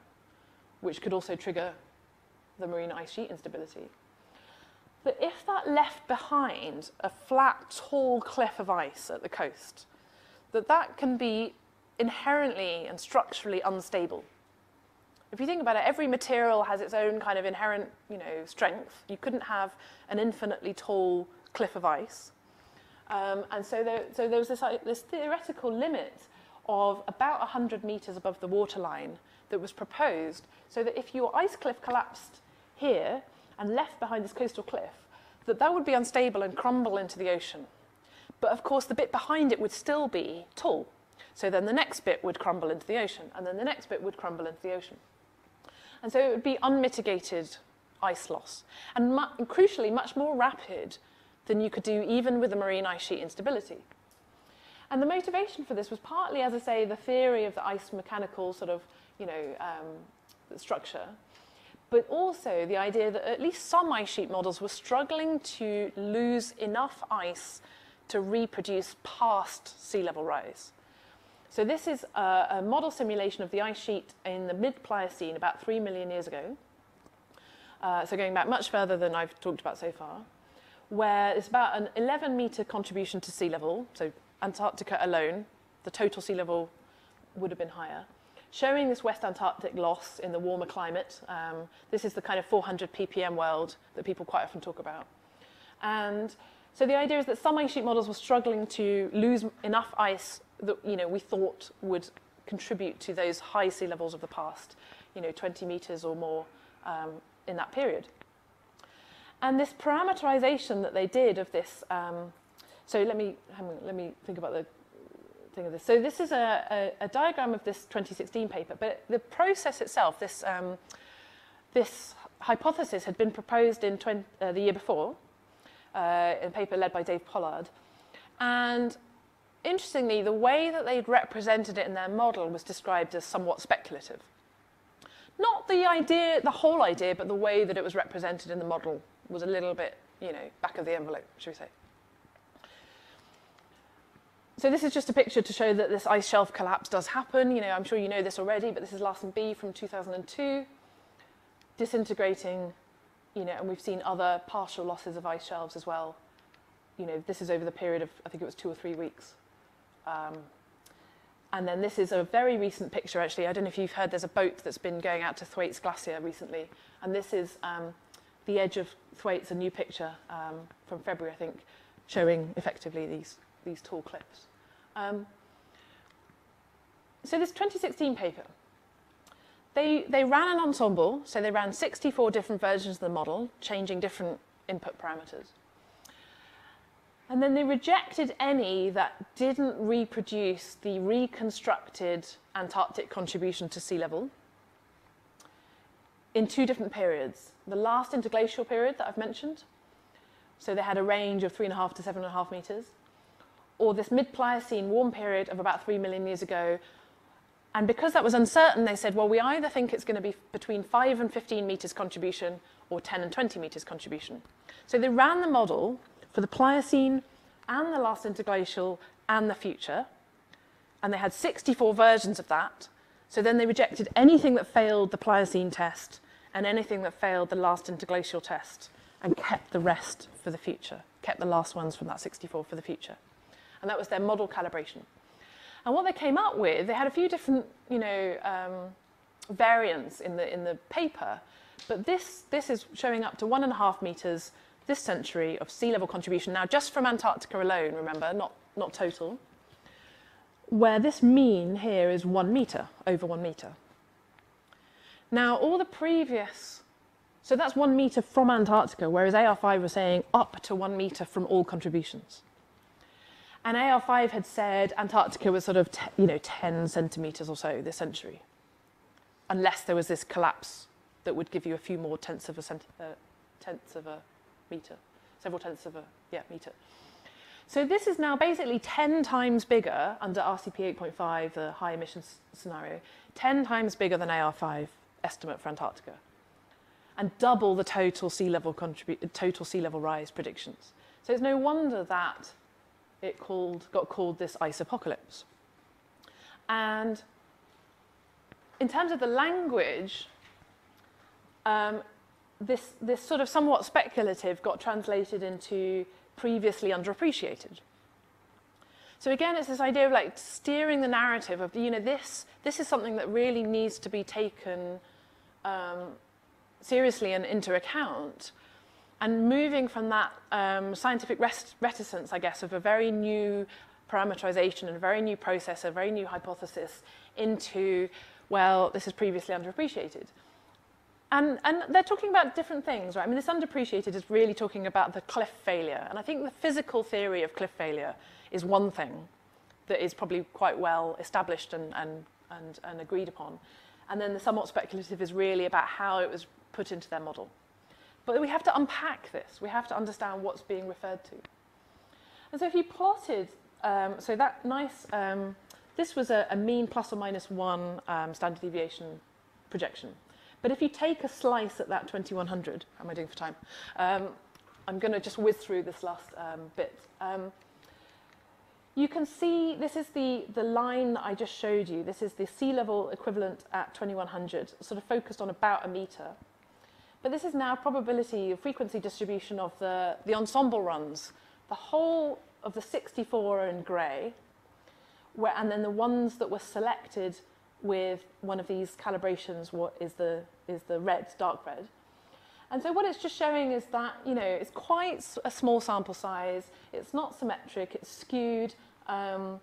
which could also trigger the marine ice sheet instability, that if that left behind a flat, tall cliff of ice at the coast, that that can be inherently and structurally unstable. If you think about it, every material has its own kind of inherent, you know, strength. You couldn't have an infinitely tall cliff of ice. Um, and so there, so there was this, uh, this theoretical limit of about one hundred meters above the waterline that was proposed, so that if your ice cliff collapsed here and left behind this coastal cliff, that that would be unstable and crumble into the ocean. But of course, the bit behind it would still be tall. So then the next bit would crumble into the ocean, and then the next bit would crumble into the ocean. And so it would be unmitigated ice loss, and, mu and crucially, much more rapid than you could do even with the marine ice sheet instability. And the motivation for this was partly, as I say, the theory of the ice mechanical sort of, you know, um, structure, but also the idea that at least some ice sheet models were struggling to lose enough ice to reproduce past sea level rise. So this is a, a model simulation of the ice sheet in the mid-Pliocene about three million years ago. Uh, so going back much further than I've talked about so far, where it's about an eleven meter contribution to sea level. So Antarctica alone, the total sea level would have been higher, showing this West Antarctic loss in the warmer climate. Um, this is the kind of four hundred P P M world that people quite often talk about. And so the idea is that some ice sheet models were struggling to lose enough ice that, you know, we thought would contribute to those high sea levels of the past, you know, twenty meters or more um, in that period. And this parameterization that they did of this, um, so let me, hang on, let me think about the thing of this. So this is a, a, a diagram of this twenty sixteen paper, but the process itself, this, um, this hypothesis had been proposed in twenty, uh, the year before, uh, in a paper led by Dave Pollard. And interestingly, the way that they'd represented it in their model was described as somewhat speculative. Not the idea, the whole idea, but the way that it was represented in the model was a little bit, you know, back of the envelope, should we say. So this is just a picture to show that this ice shelf collapse does happen. You know, I'm sure you know this already, but this is Larsen B from two thousand two, disintegrating, you know, and we've seen other partial losses of ice shelves as well. You know, this is over the period of, I think it was two or three weeks. Um, And then this is a very recent picture, actually. I don't know if you've heard, there's a boat that's been going out to Thwaites Glacier recently. And this is um, the edge of Thwaites, a new picture um, from February, I think, showing effectively these, these tall cliffs. Um, so this twenty sixteen paper, they, they ran an ensemble. So they ran sixty-four different versions of the model, changing different input parameters. And then they rejected any that didn't reproduce the reconstructed Antarctic contribution to sea level in two different periods. The last interglacial period that I've mentioned, so they had a range of three and a half to seven and a half meters, or this mid-Pliocene warm period of about three million years ago. And because that was uncertain, they said, well, we either think it's going to be between five and fifteen meters contribution or ten and twenty meters contribution. So they ran the model for the Pliocene and the last interglacial and the future, and they had sixty-four versions of that. So then they rejected anything that failed the Pliocene test and anything that failed the last interglacial test, and kept the rest for the future, kept the last ones from that sixty-four for the future. And that was their model calibration. And what they came up with, they had a few different, you know, um, variants in the, in the paper, but this, this is showing up to one and a half meters this century of sea level contribution, now just from Antarctica alone, remember, not, not total, where this mean here is one metre, over one metre. Now, all the previous, so that's one metre from Antarctica, whereas A R five was saying up to one metre from all contributions. And A R five had said Antarctica was sort of, you know, ten centimetres or so this century, unless there was this collapse that would give you a few more tenths of a cent uh, tenths of a meter, several tenths of a yeah, meter. So this is now basically ten times bigger under R C P eight point five, the high emissions scenario, ten times bigger than A R five estimate for Antarctica, and double the total sea level contribute total sea level rise predictions. So it's no wonder that it called got called this ice apocalypse. And in terms of the language, um, this, this sort of somewhat speculative got translated into previously underappreciated. So again, it's this idea of like steering the narrative of, you know, this, this is something that really needs to be taken um, seriously and into account, and moving from that um, scientific reticence, I guess, of a very new parameterization and a very new process, a very new hypothesis into, well, this is previously underappreciated. And, and they're talking about different things, right? I mean, this underappreciated is really talking about the cliff failure. And I think the physical theory of cliff failure is one thing that is probably quite well established and, and, and, and agreed upon. And then the somewhat speculative is really about how it was put into their model. But we have to unpack this. We have to understand what's being referred to. And so if you plotted, um, so that nice, um, this was a, a mean plus or minus one um, standard deviation projection. But if you take a slice at that twenty-one hundred, how am I doing for time? Um, I'm going to just whiz through this last um, bit. Um, you can see this is the, the line that I just showed you. This is the sea level equivalent at twenty-one hundred, sort of focused on about a metre. But this is now probability of frequency distribution of the, the ensemble runs. The whole of the sixty-four are in grey, where, and then the ones that were selected with one of these calibrations what is the is the red, dark red. And so what it's just showing is that, you know, it's quite a small sample size, it's not symmetric, it's skewed, um,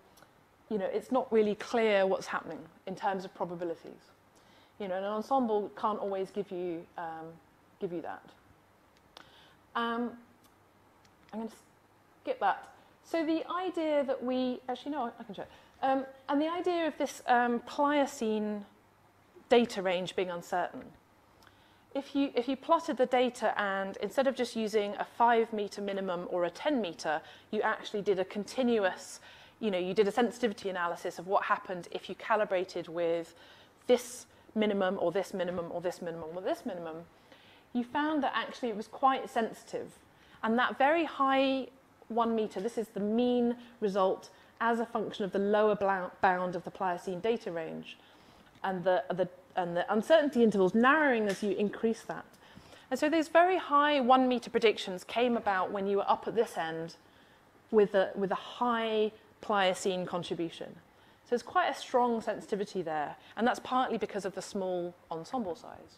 you know, it's not really clear what's happening in terms of probabilities. You know, an ensemble can't always give you, um, give you that. Um, I'm going to skip that. So the idea that we, actually no, I can show it. Um, and the idea of this um, Pliocene data range being uncertain. If you, if you plotted the data and instead of just using a five meter minimum or a ten meter, you actually did a continuous, you know, you did a sensitivity analysis of what happened if you calibrated with this minimum or this minimum or this minimum or this minimum, you found that actually it was quite sensitive. And that very high one meter, this is the mean result as a function of the lower bound of the Pliocene data range, and the, the, and the uncertainty intervals narrowing as you increase that. And so these very high one meter predictions came about when you were up at this end with a, with a high Pliocene contribution. So there's quite a strong sensitivity there, and that's partly because of the small ensemble size.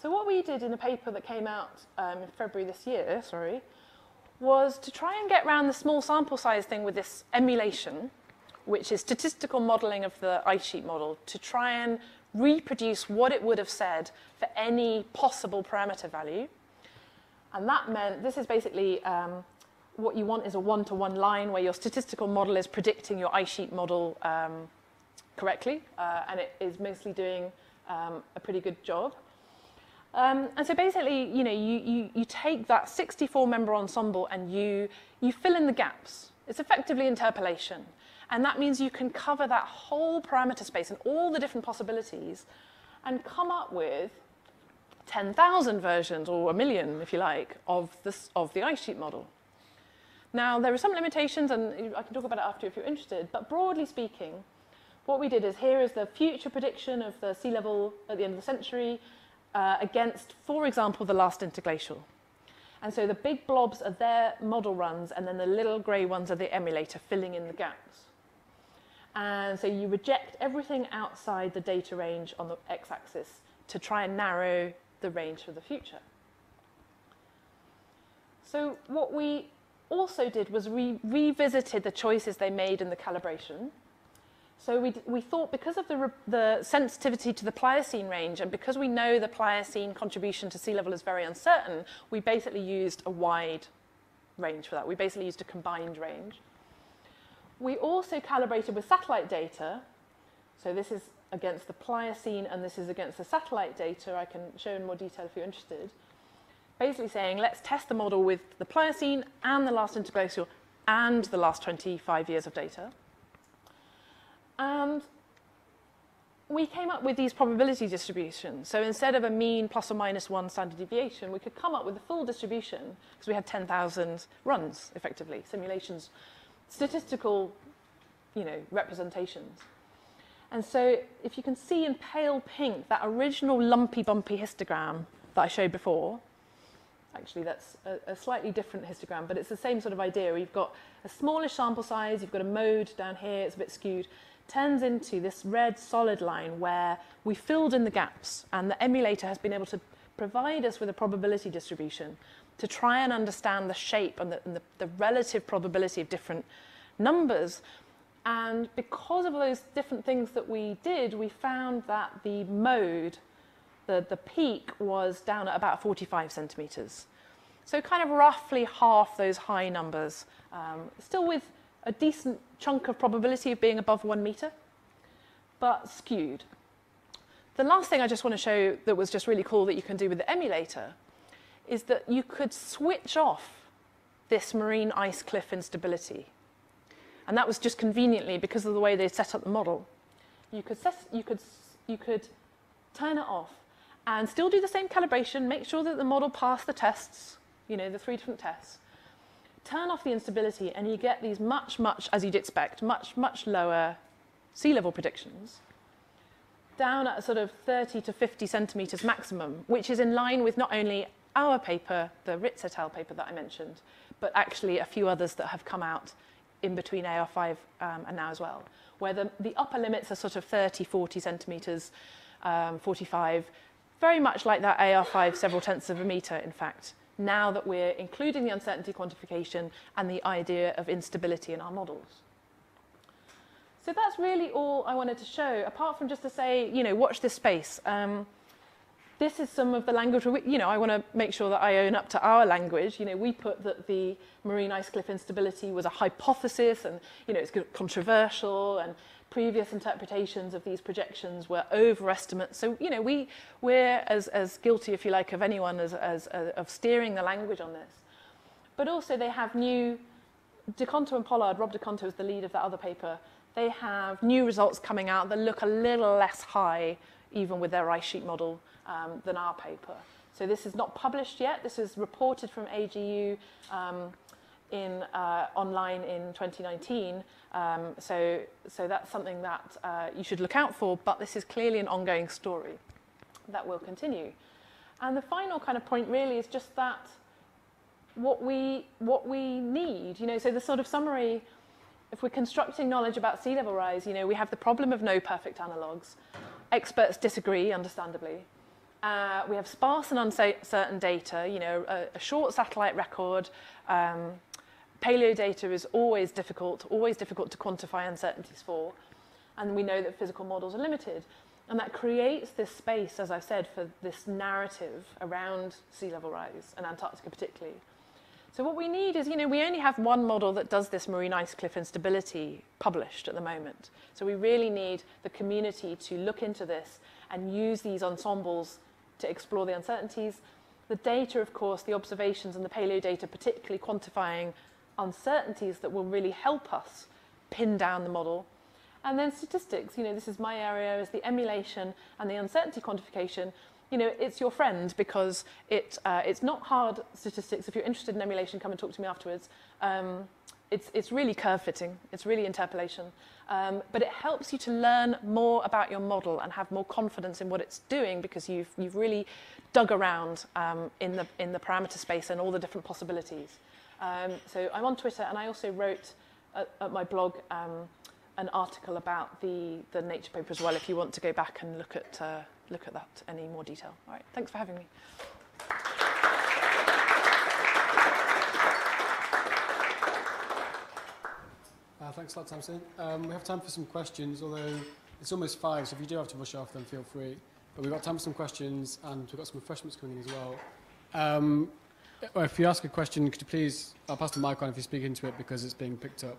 So what we did in a paper that came out um, in February this year, sorry, was to try and get around the small sample size thing with this emulation, which is statistical modelling of the ice sheet model, to try and reproduce what it would have said for any possible parameter value. And that meant, this is basically um, what you want is a one-to-one line where your statistical model is predicting your ice sheet model um, correctly, uh, and it is mostly doing um, a pretty good job. Um, and so basically, you know, you, you, you take that sixty-four member ensemble and you, you fill in the gaps. It's effectively interpolation. And that means you can cover that whole parameter space and all the different possibilities and come up with ten thousand versions, or a million, if you like, of, this, of the ice sheet model. Now, there are some limitations, and I can talk about it after if you're interested, but broadly speaking, what we did is here is the future prediction of the sea level at the end of the century, Uh, against, for example, the last interglacial. And so the big blobs are their model runs, and then the little grey ones are the emulator filling in the gaps. And so you reject everything outside the data range on the x-axis to try and narrow the range for the future. So what we also did was we revisited the choices they made in the calibration. So we, we thought, because of the, the sensitivity to the Pliocene range, and because we know the Pliocene contribution to sea level is very uncertain, we basically used a wide range for that. We basically used a combined range. We also calibrated with satellite data. So this is against the Pliocene, and this is against the satellite data. I can show in more detail if you're interested. Basically saying, let's test the model with the Pliocene and the last interglacial and the last twenty-five years of data. And we came up with these probability distributions. So instead of a mean plus or minus one standard deviation, we could come up with a full distribution because we had ten thousand runs, effectively, simulations, statistical, you know, representations. And so if you can see in pale pink, that original lumpy, bumpy histogram that I showed before. Actually, that's a, a slightly different histogram, but it's the same sort of idea where you've got a smallish sample size, you've got a mode down here, it's a bit skewed, turns into this red solid line where we filled in the gaps, and the emulator has been able to provide us with a probability distribution to try and understand the shape and the, and the, the relative probability of different numbers. And because of those different things that we did, we found that the mode, the, the peak, was down at about forty-five centimetres. So kind of roughly half those high numbers, um, still with a decent chunk of probability of being above one metre, but skewed. The last thing I just want to show that was just really cool that you can do with the emulator is that you could switch off this marine ice cliff instability. And that was just conveniently because of the way they set up the model. You could, set, you could, you could turn it off and still do the same calibration, make sure that the model passed the tests, you know, the three different tests. Turn off the instability and you get these much, much, as you'd expect, much, much lower sea level predictions, down at a sort of thirty to fifty centimetres maximum, which is in line with not only our paper, the Ritz et al. Paper that I mentioned, but actually a few others that have come out in between A R five um, and now as well, where the, the upper limits are sort of thirty, forty centimetres, um, forty-five, very much like that A R five, several tenths of a metre, in fact, now that we're including the uncertainty quantification and the idea of instability in our models. So that's really all I wanted to show, apart from just to say, you know, watch this space. Um, this is some of the language, you know, I want to make sure that I own up to our language. You know, we put that the marine ice cliff instability was a hypothesis and, you know, it's controversial and previous interpretations of these projections were overestimates. So, you know, we, we're as, as guilty, if you like, of anyone as, as, as of steering the language on this. But also they have new, DeConto and Pollard, Rob DeConto is the lead of that other paper, they have new results coming out that look a little less high, even with their ice sheet model, um, than our paper. So this is not published yet. This is reported from A G U um, in, uh, online in twenty nineteen. Um, so, so that's something that uh, you should look out for, but this is clearly an ongoing story that will continue. And the final kind of point really is just that what we, what we need, you know, so the sort of summary. If we're constructing knowledge about sea level rise, you know, we have the problem of no perfect analogues. Experts disagree, understandably. Uh, we have sparse and uncertain data, you know, a, a short satellite record. Um, paleo data is always difficult, always difficult to quantify uncertainties for. And we know that physical models are limited. And that creates this space, as I've said, for this narrative around sea level rise, and Antarctica particularly. So what we need is, you know, we only have one model that does this marine ice cliff instability published at the moment. So we really need the community to look into this and use these ensembles to explore the uncertainties. The data, of course, the observations and the paleo data, particularly quantifying uncertainties that will really help us pin down the model. And then statistics, you know, this is my area, is the emulation and the uncertainty quantification. You know, it's your friend because it, uh, it's not hard statistics. If you're interested in emulation, come and talk to me afterwards. Um, it's, it's really curve-fitting. It's really interpolation. Um, but it helps you to learn more about your model and have more confidence in what it's doing because you've, you've really dug around um, in, the, in the parameter space and all the different possibilities. Um, so I'm on Twitter, and I also wrote at, at my blog um, an article about the, the Nature paper as well if you want to go back and look at... Uh, look at that any more detail. All right, thanks for having me. Uh, thanks a lot, Tamsin. Um, we have time for some questions, although it's almost five, so if you do have to rush off, then feel free. But we've got time for some questions, and we've got some refreshments coming in as well. Um, if you ask a question, could you please, I'll pass the mic on if you speak into it, because it's being picked up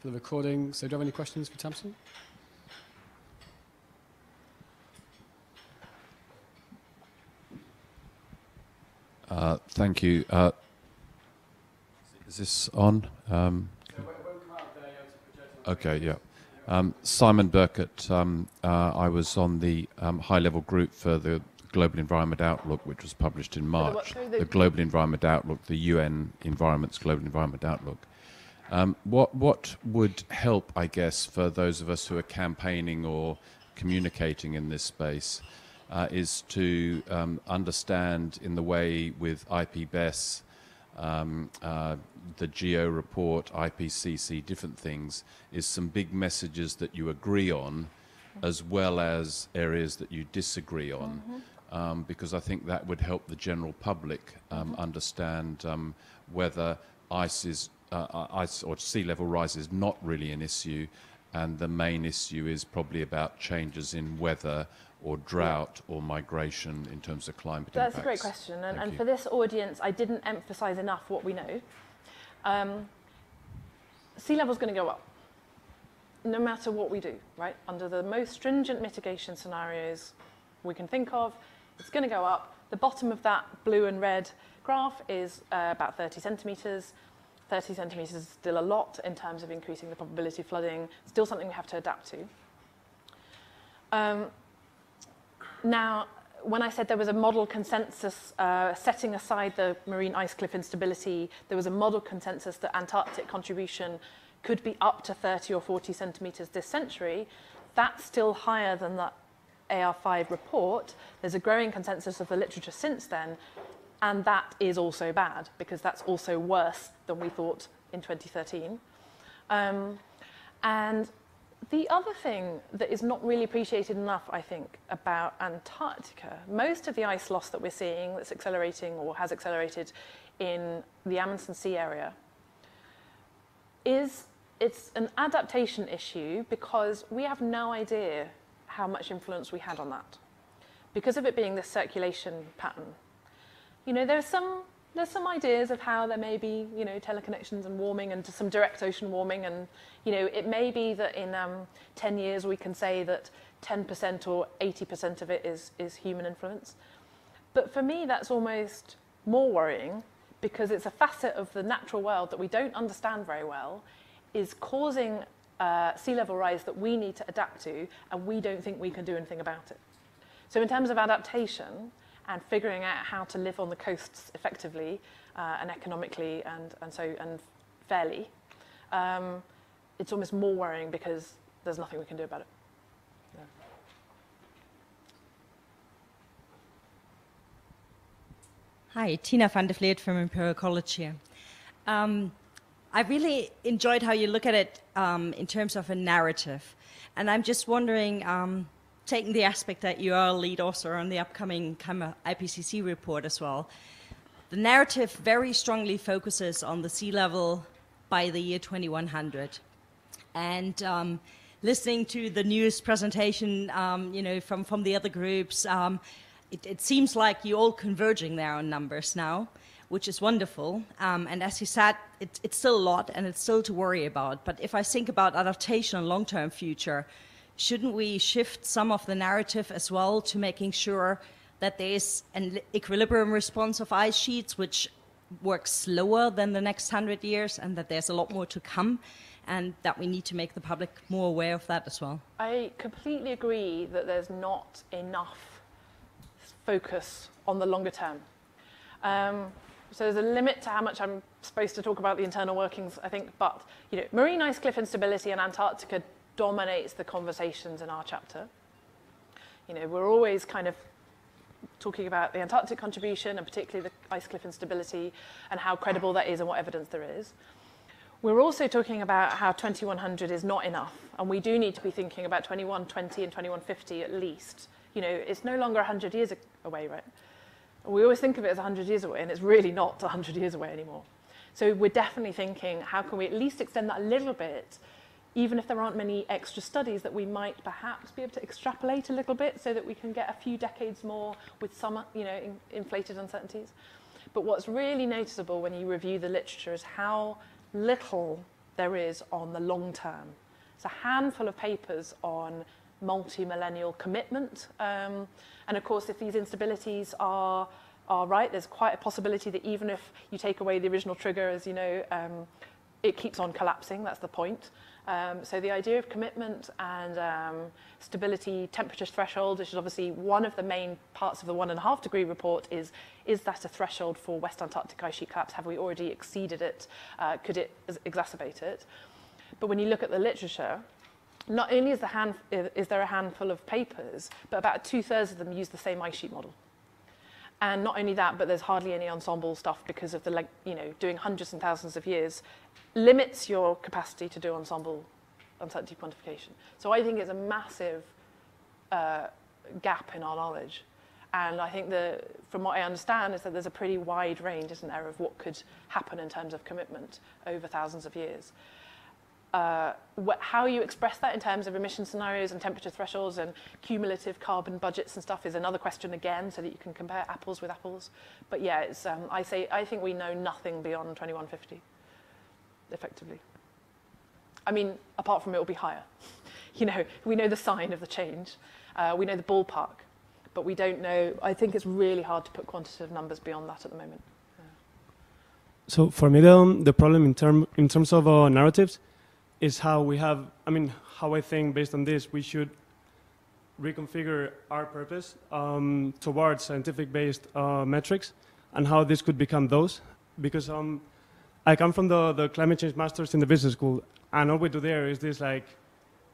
for the recording. So do you have any questions for Tamsin? Uh, thank you. Uh, is this on? Um, okay, yeah. Um, Simon Burkett, um, uh, I was on the um, high-level group for the Global Environment Outlook, which was published in March. The Global Environment Outlook, the U N Environment's Global Environment Outlook. Um, what, what would help, I guess, for those of us who are campaigning or communicating in this space uh, is to um, understand, in the way with I P B E S, um, uh, the GEO report, I P C C, different things, is some big messages that you agree on, as well as areas that you disagree on. Mm-hmm. Um, because I think that would help the general public um, mm-hmm. understand um, whether ice is uh, ice or sea level rise is not really an issue, and the main issue is probably about changes in weather or drought or migration in terms of climate That's impacts. That's a great question, and, and for this audience, I didn't emphasise enough what we know. Um, sea level's going to go up, no matter what we do, right? Under the most stringent mitigation scenarios we can think of, it's going to go up. The bottom of that blue and red graph is uh, about thirty centimetres. thirty centimetres is still a lot in terms of increasing the probability of flooding. Still something we have to adapt to. Um, now, when I said there was a model consensus, uh, setting aside the marine ice cliff instability, there was a model consensus that Antarctic contribution could be up to thirty or forty centimetres this century. That's still higher than that A R five report. There's a growing consensus of the literature since then, and that is also bad, because that's also worse than we thought in twenty thirteen. Um, and the other thing that is not really appreciated enough, I think, about Antarctica, most of the ice loss that we're seeing that's accelerating or has accelerated in the Amundsen Sea area is it's an adaptation issue, because we have no idea how much influence we had on that, because of it being this circulation pattern. You know, there's some there's some ideas of how there may be, you know, teleconnections and warming and some direct ocean warming, and you know, it may be that in um, ten years we can say that ten percent or eighty percent of it is is human influence. But for me, that's almost more worrying, because it's a facet of the natural world that we don't understand very well, is causing Uh, sea level rise that we need to adapt to, and we don't think we can do anything about it. So in terms of adaptation and figuring out how to live on the coasts effectively uh, and economically and, and so and fairly, um, it's almost more worrying, because there's nothing we can do about it. Yeah. Hi, Tina van der Vleet from Imperial College here. Um, I really enjoyed how you look at it um, in terms of a narrative. And I'm just wondering, um, taking the aspect that you are a lead author on the upcoming I P C C report as well, the narrative very strongly focuses on the sea level by the year twenty-one hundred. And um, listening to the news presentation um, you know, from, from the other groups, um, it, it seems like you're all converging there on numbers now, which is wonderful, um, and as you said, it, it's still a lot and it's still to worry about. But if I think about adaptation and long-term future, shouldn't we shift some of the narrative as well to making sure that there is an equilibrium response of ice sheets, which works slower than the next hundred years, and that there's a lot more to come, and that we need to make the public more aware of that as well? I completely agree that there's not enough focus on the longer term. Um, So there's a limit to how much I'm supposed to talk about the internal workings, I think, but you know, marine ice cliff instability in Antarctica dominates the conversations in our chapter. You know, we're always kind of talking about the Antarctic contribution, and particularly the ice cliff instability, and how credible that is and what evidence there is. We're also talking about how twenty-one hundred is not enough, and we do need to be thinking about twenty-one twenty and twenty-one fifty at least. You know, it's no longer one hundred years away, right? We always think of it as one hundred years away, and it's really not one hundred years away anymore. So we're definitely thinking, how can we at least extend that a little bit, even if there aren't many extra studies, that we might perhaps be able to extrapolate a little bit so that we can get a few decades more with some, you know, in, inflated uncertainties. But what's really noticeable when you review the literature is how little there is on the long term. It's a handful of papers on multi-millennial commitment, um, and of course if these instabilities are are right, there's quite a possibility that even if you take away the original trigger, as you know, um, it keeps on collapsing. That's the point. Um, so the idea of commitment and um, stability, temperature threshold, which is obviously one of the main parts of the one and a half degree report, is is that a threshold for West Antarctic ice sheet collapse? Have we already exceeded it? Uh, could it exacerbate it? But when you look at the literature, Not only is, the hand, is there a handful of papers, but about two-thirds of them use the same ice sheet model. And not only that, but there's hardly any ensemble stuff because of the, like, you know, doing hundreds and thousands of years limits your capacity to do ensemble uncertainty quantification. So I think it's a massive uh, gap in our knowledge. And I think the, from what I understand, is that there's a pretty wide range, isn't there, of what could happen in terms of commitment over thousands of years. Uh, what, how you express that in terms of emission scenarios and temperature thresholds and cumulative carbon budgets and stuff is another question again, so that you can compare apples with apples. But yeah, it's, um, I say I think we know nothing beyond twenty-one fifty, effectively. I mean, apart from it will be higher. You know, we know the sign of the change, uh, we know the ballpark, but we don't know. I think it's really hard to put quantitative numbers beyond that at the moment. Yeah. So for me, um, the problem in term in terms of uh, narratives. Is how we have, I mean, how I think based on this, we should reconfigure our purpose um, towards scientific-based uh, metrics and how this could become those. Because um, I come from the, the climate change masters in the business school, and all we do there is this like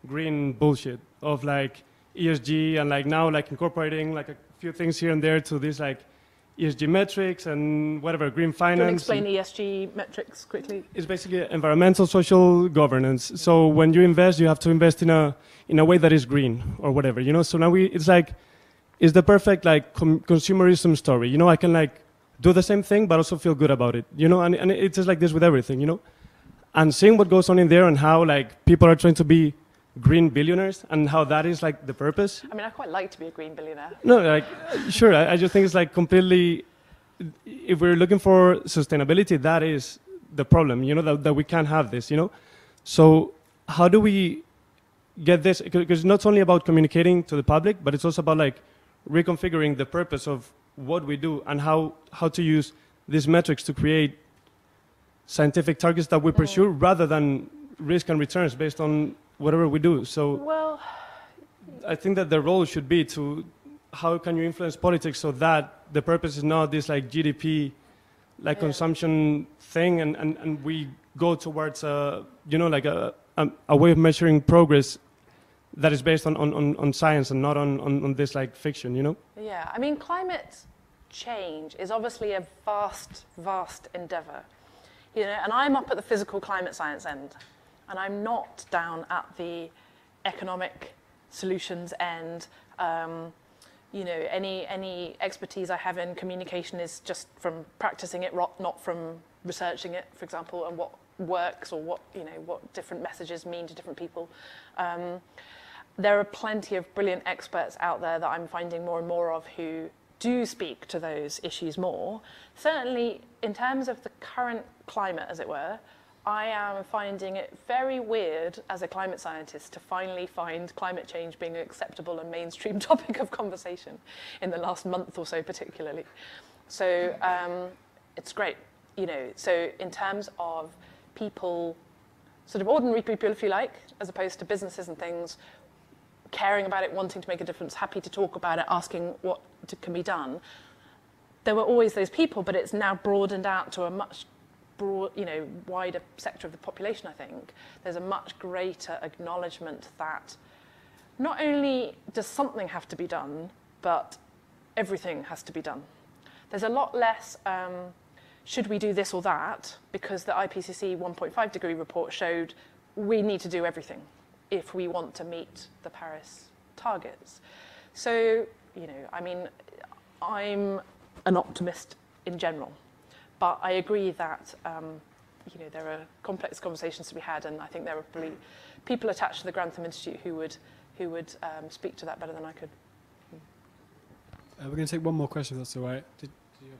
green bullshit of like E S G and like now like incorporating like a few things here and there to this like E S G metrics and whatever, green finance. Can you explain E S G metrics quickly? It's basically environmental, social, governance. Yeah. So when you invest, you have to invest in a in a way that is green or whatever, you know. So now we, it's like, it's the perfect like com consumerism story, you know. I can like do the same thing but also feel good about it, you know. And and it's just like this with everything, you know. And seeing what goes on in there and how like people are trying to be green billionaires and how that is like the purpose. I mean, I quite like to be a green billionaire. No, like, sure, I, I just think it's like completely, if we're looking for sustainability, that is the problem, you know, that, that we can't have this, you know? So how do we get this? Because it's not only about communicating to the public, but it's also about like reconfiguring the purpose of what we do and how, how to use these metrics to create scientific targets that we pursue mm. rather than risk and returns based on whatever we do. So well, I think that the role should be to how can you influence politics so that the purpose is not this like G D P, like yeah. consumption thing, and, and, and we go towards a, you know, like a, a, a way of measuring progress that is based on, on, on, on science and not on, on, on this like fiction, you know? Yeah, I mean, climate change is obviously a vast, vast endeavor, you know, and I'm up at the physical climate science end. And I'm not down at the economic solutions end. Um, you know, any any expertise I have in communication is just from practicing it, not from researching it, for example, and what works or what, you know, what different messages mean to different people. Um, there are plenty of brilliant experts out there that I'm finding more and more of who do speak to those issues more. Certainly, in terms of the current climate, as it were, I am finding it very weird as a climate scientist to finally find climate change being an acceptable and mainstream topic of conversation in the last month or so particularly. So um, it's great, you know, so in terms of people, sort of ordinary people if you like, as opposed to businesses and things, caring about it, wanting to make a difference, happy to talk about it, asking what to, can be done. There were always those people, but it's now broadened out to a much broad, you know, wider sector of the population, I think. There's a much greater acknowledgement that not only does something have to be done, but everything has to be done. There's a lot less, um, should we do this or that, because the I P C C one point five degree report showed we need to do everything if we want to meet the Paris targets. So, you know, I mean, I'm an optimist in general. But I agree that um, you know, there are complex conversations to be had, and I think there are probably people attached to the Grantham Institute who would who would um, speak to that better than I could. Uh, we're going to take one more question, if that's all right. Did, did you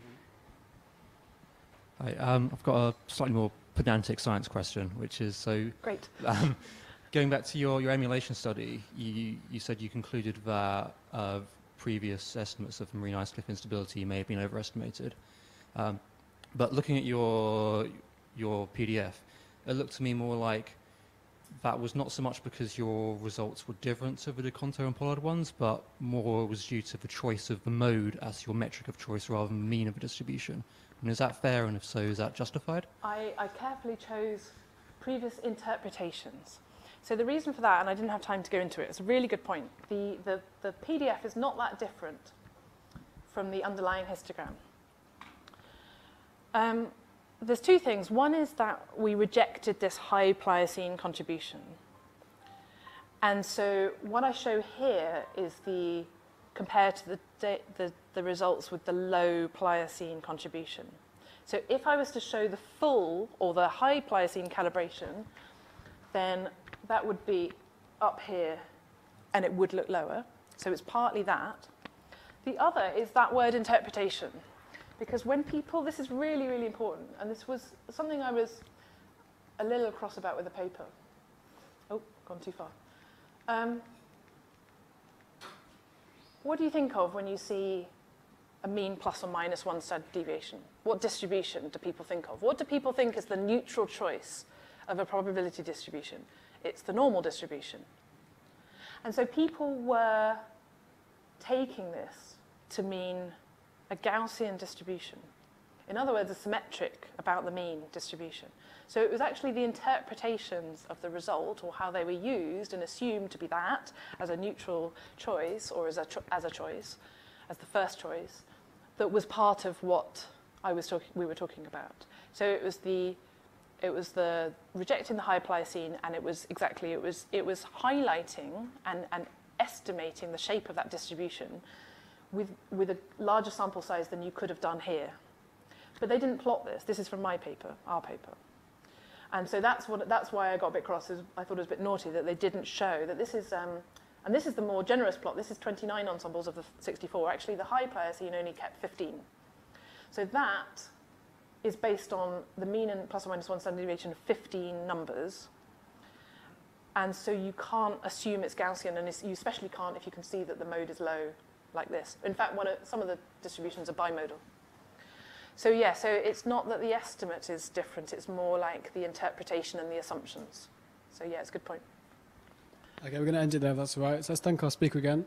have one? Hi, um, I've got a slightly more pedantic science question, which is so. Great. Um, going back to your your emulation study, you you said you concluded that uh, previous estimates of marine ice cliff instability may have been overestimated. Um, But looking at your your P D F, it looked to me more like that was not so much because your results were different to the De Conto and Pollard ones, but more was due to the choice of the mode as your metric of choice rather than the mean of the distribution. And is that fair? And if so, is that justified? I, I carefully chose previous interpretations. So the reason for that, and I didn't have time to go into it, it's a really good point. The, the, the P D F is not that different from the underlying histogram. Um, there's two things. One is that we rejected this high Pliocene contribution. And so what I show here is the compare to the, de, the, the results with the low Pliocene contribution. So if I was to show the full or the high Pliocene calibration, then that would be up here and it would look lower. So it's partly that. The other is that word interpretation. Because when people, this is really, really important, and this was something I was a little cross about with the paper. Oh, gone too far. Um, what do you think of when you see a mean plus or minus one standard deviation? What distribution do people think of? What do people think is the neutral choice of a probability distribution? It's the normal distribution. And so people were taking this to mean a Gaussian distribution. In other words, a symmetric about the mean distribution. So it was actually the interpretations of the result, or how they were used and assumed to be that, as a neutral choice, or as a, cho as a choice, as the first choice, that was part of what I was talking, we were talking about. So it was the, it was the rejecting the high Pliocene, and it was exactly, it was, it was highlighting and, and estimating the shape of that distribution with, with a larger sample size than you could have done here. But they didn't plot this. This is from my paper, our paper. And so that's, what, that's why I got a bit cross. Is I thought it was a bit naughty that they didn't show that this is, um, and this is the more generous plot. This is twenty-nine ensembles of the sixty-four. Actually, the high Pliocene only kept fifteen. So that is based on the mean and plus or minus one standard deviation of fifteen numbers. And so you can't assume it's Gaussian, and it's, you especially can't if you can see that the mode is low like this. In fact, one of, some of the distributions are bimodal. So yeah, so it's not that the estimate is different, it's more like the interpretation and the assumptions. So yeah, it's a good point. Okay, we're going to end it there, if that's all right. So let's thank our speaker again.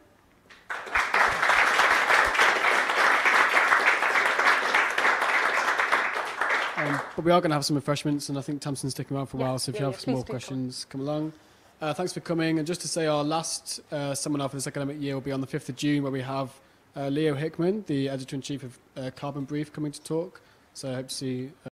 Um, but we are going to have some refreshments, and I think Tamsin's sticking around for a yeah, while, so if yeah, you have yeah, some more questions, come along. Uh, thanks for coming, and just to say our last uh, seminar for this academic year will be on the fifth of June, where we have Uh, Leo Hickman, the editor-in-chief of uh, Carbon Brief, coming to talk. So I hope to see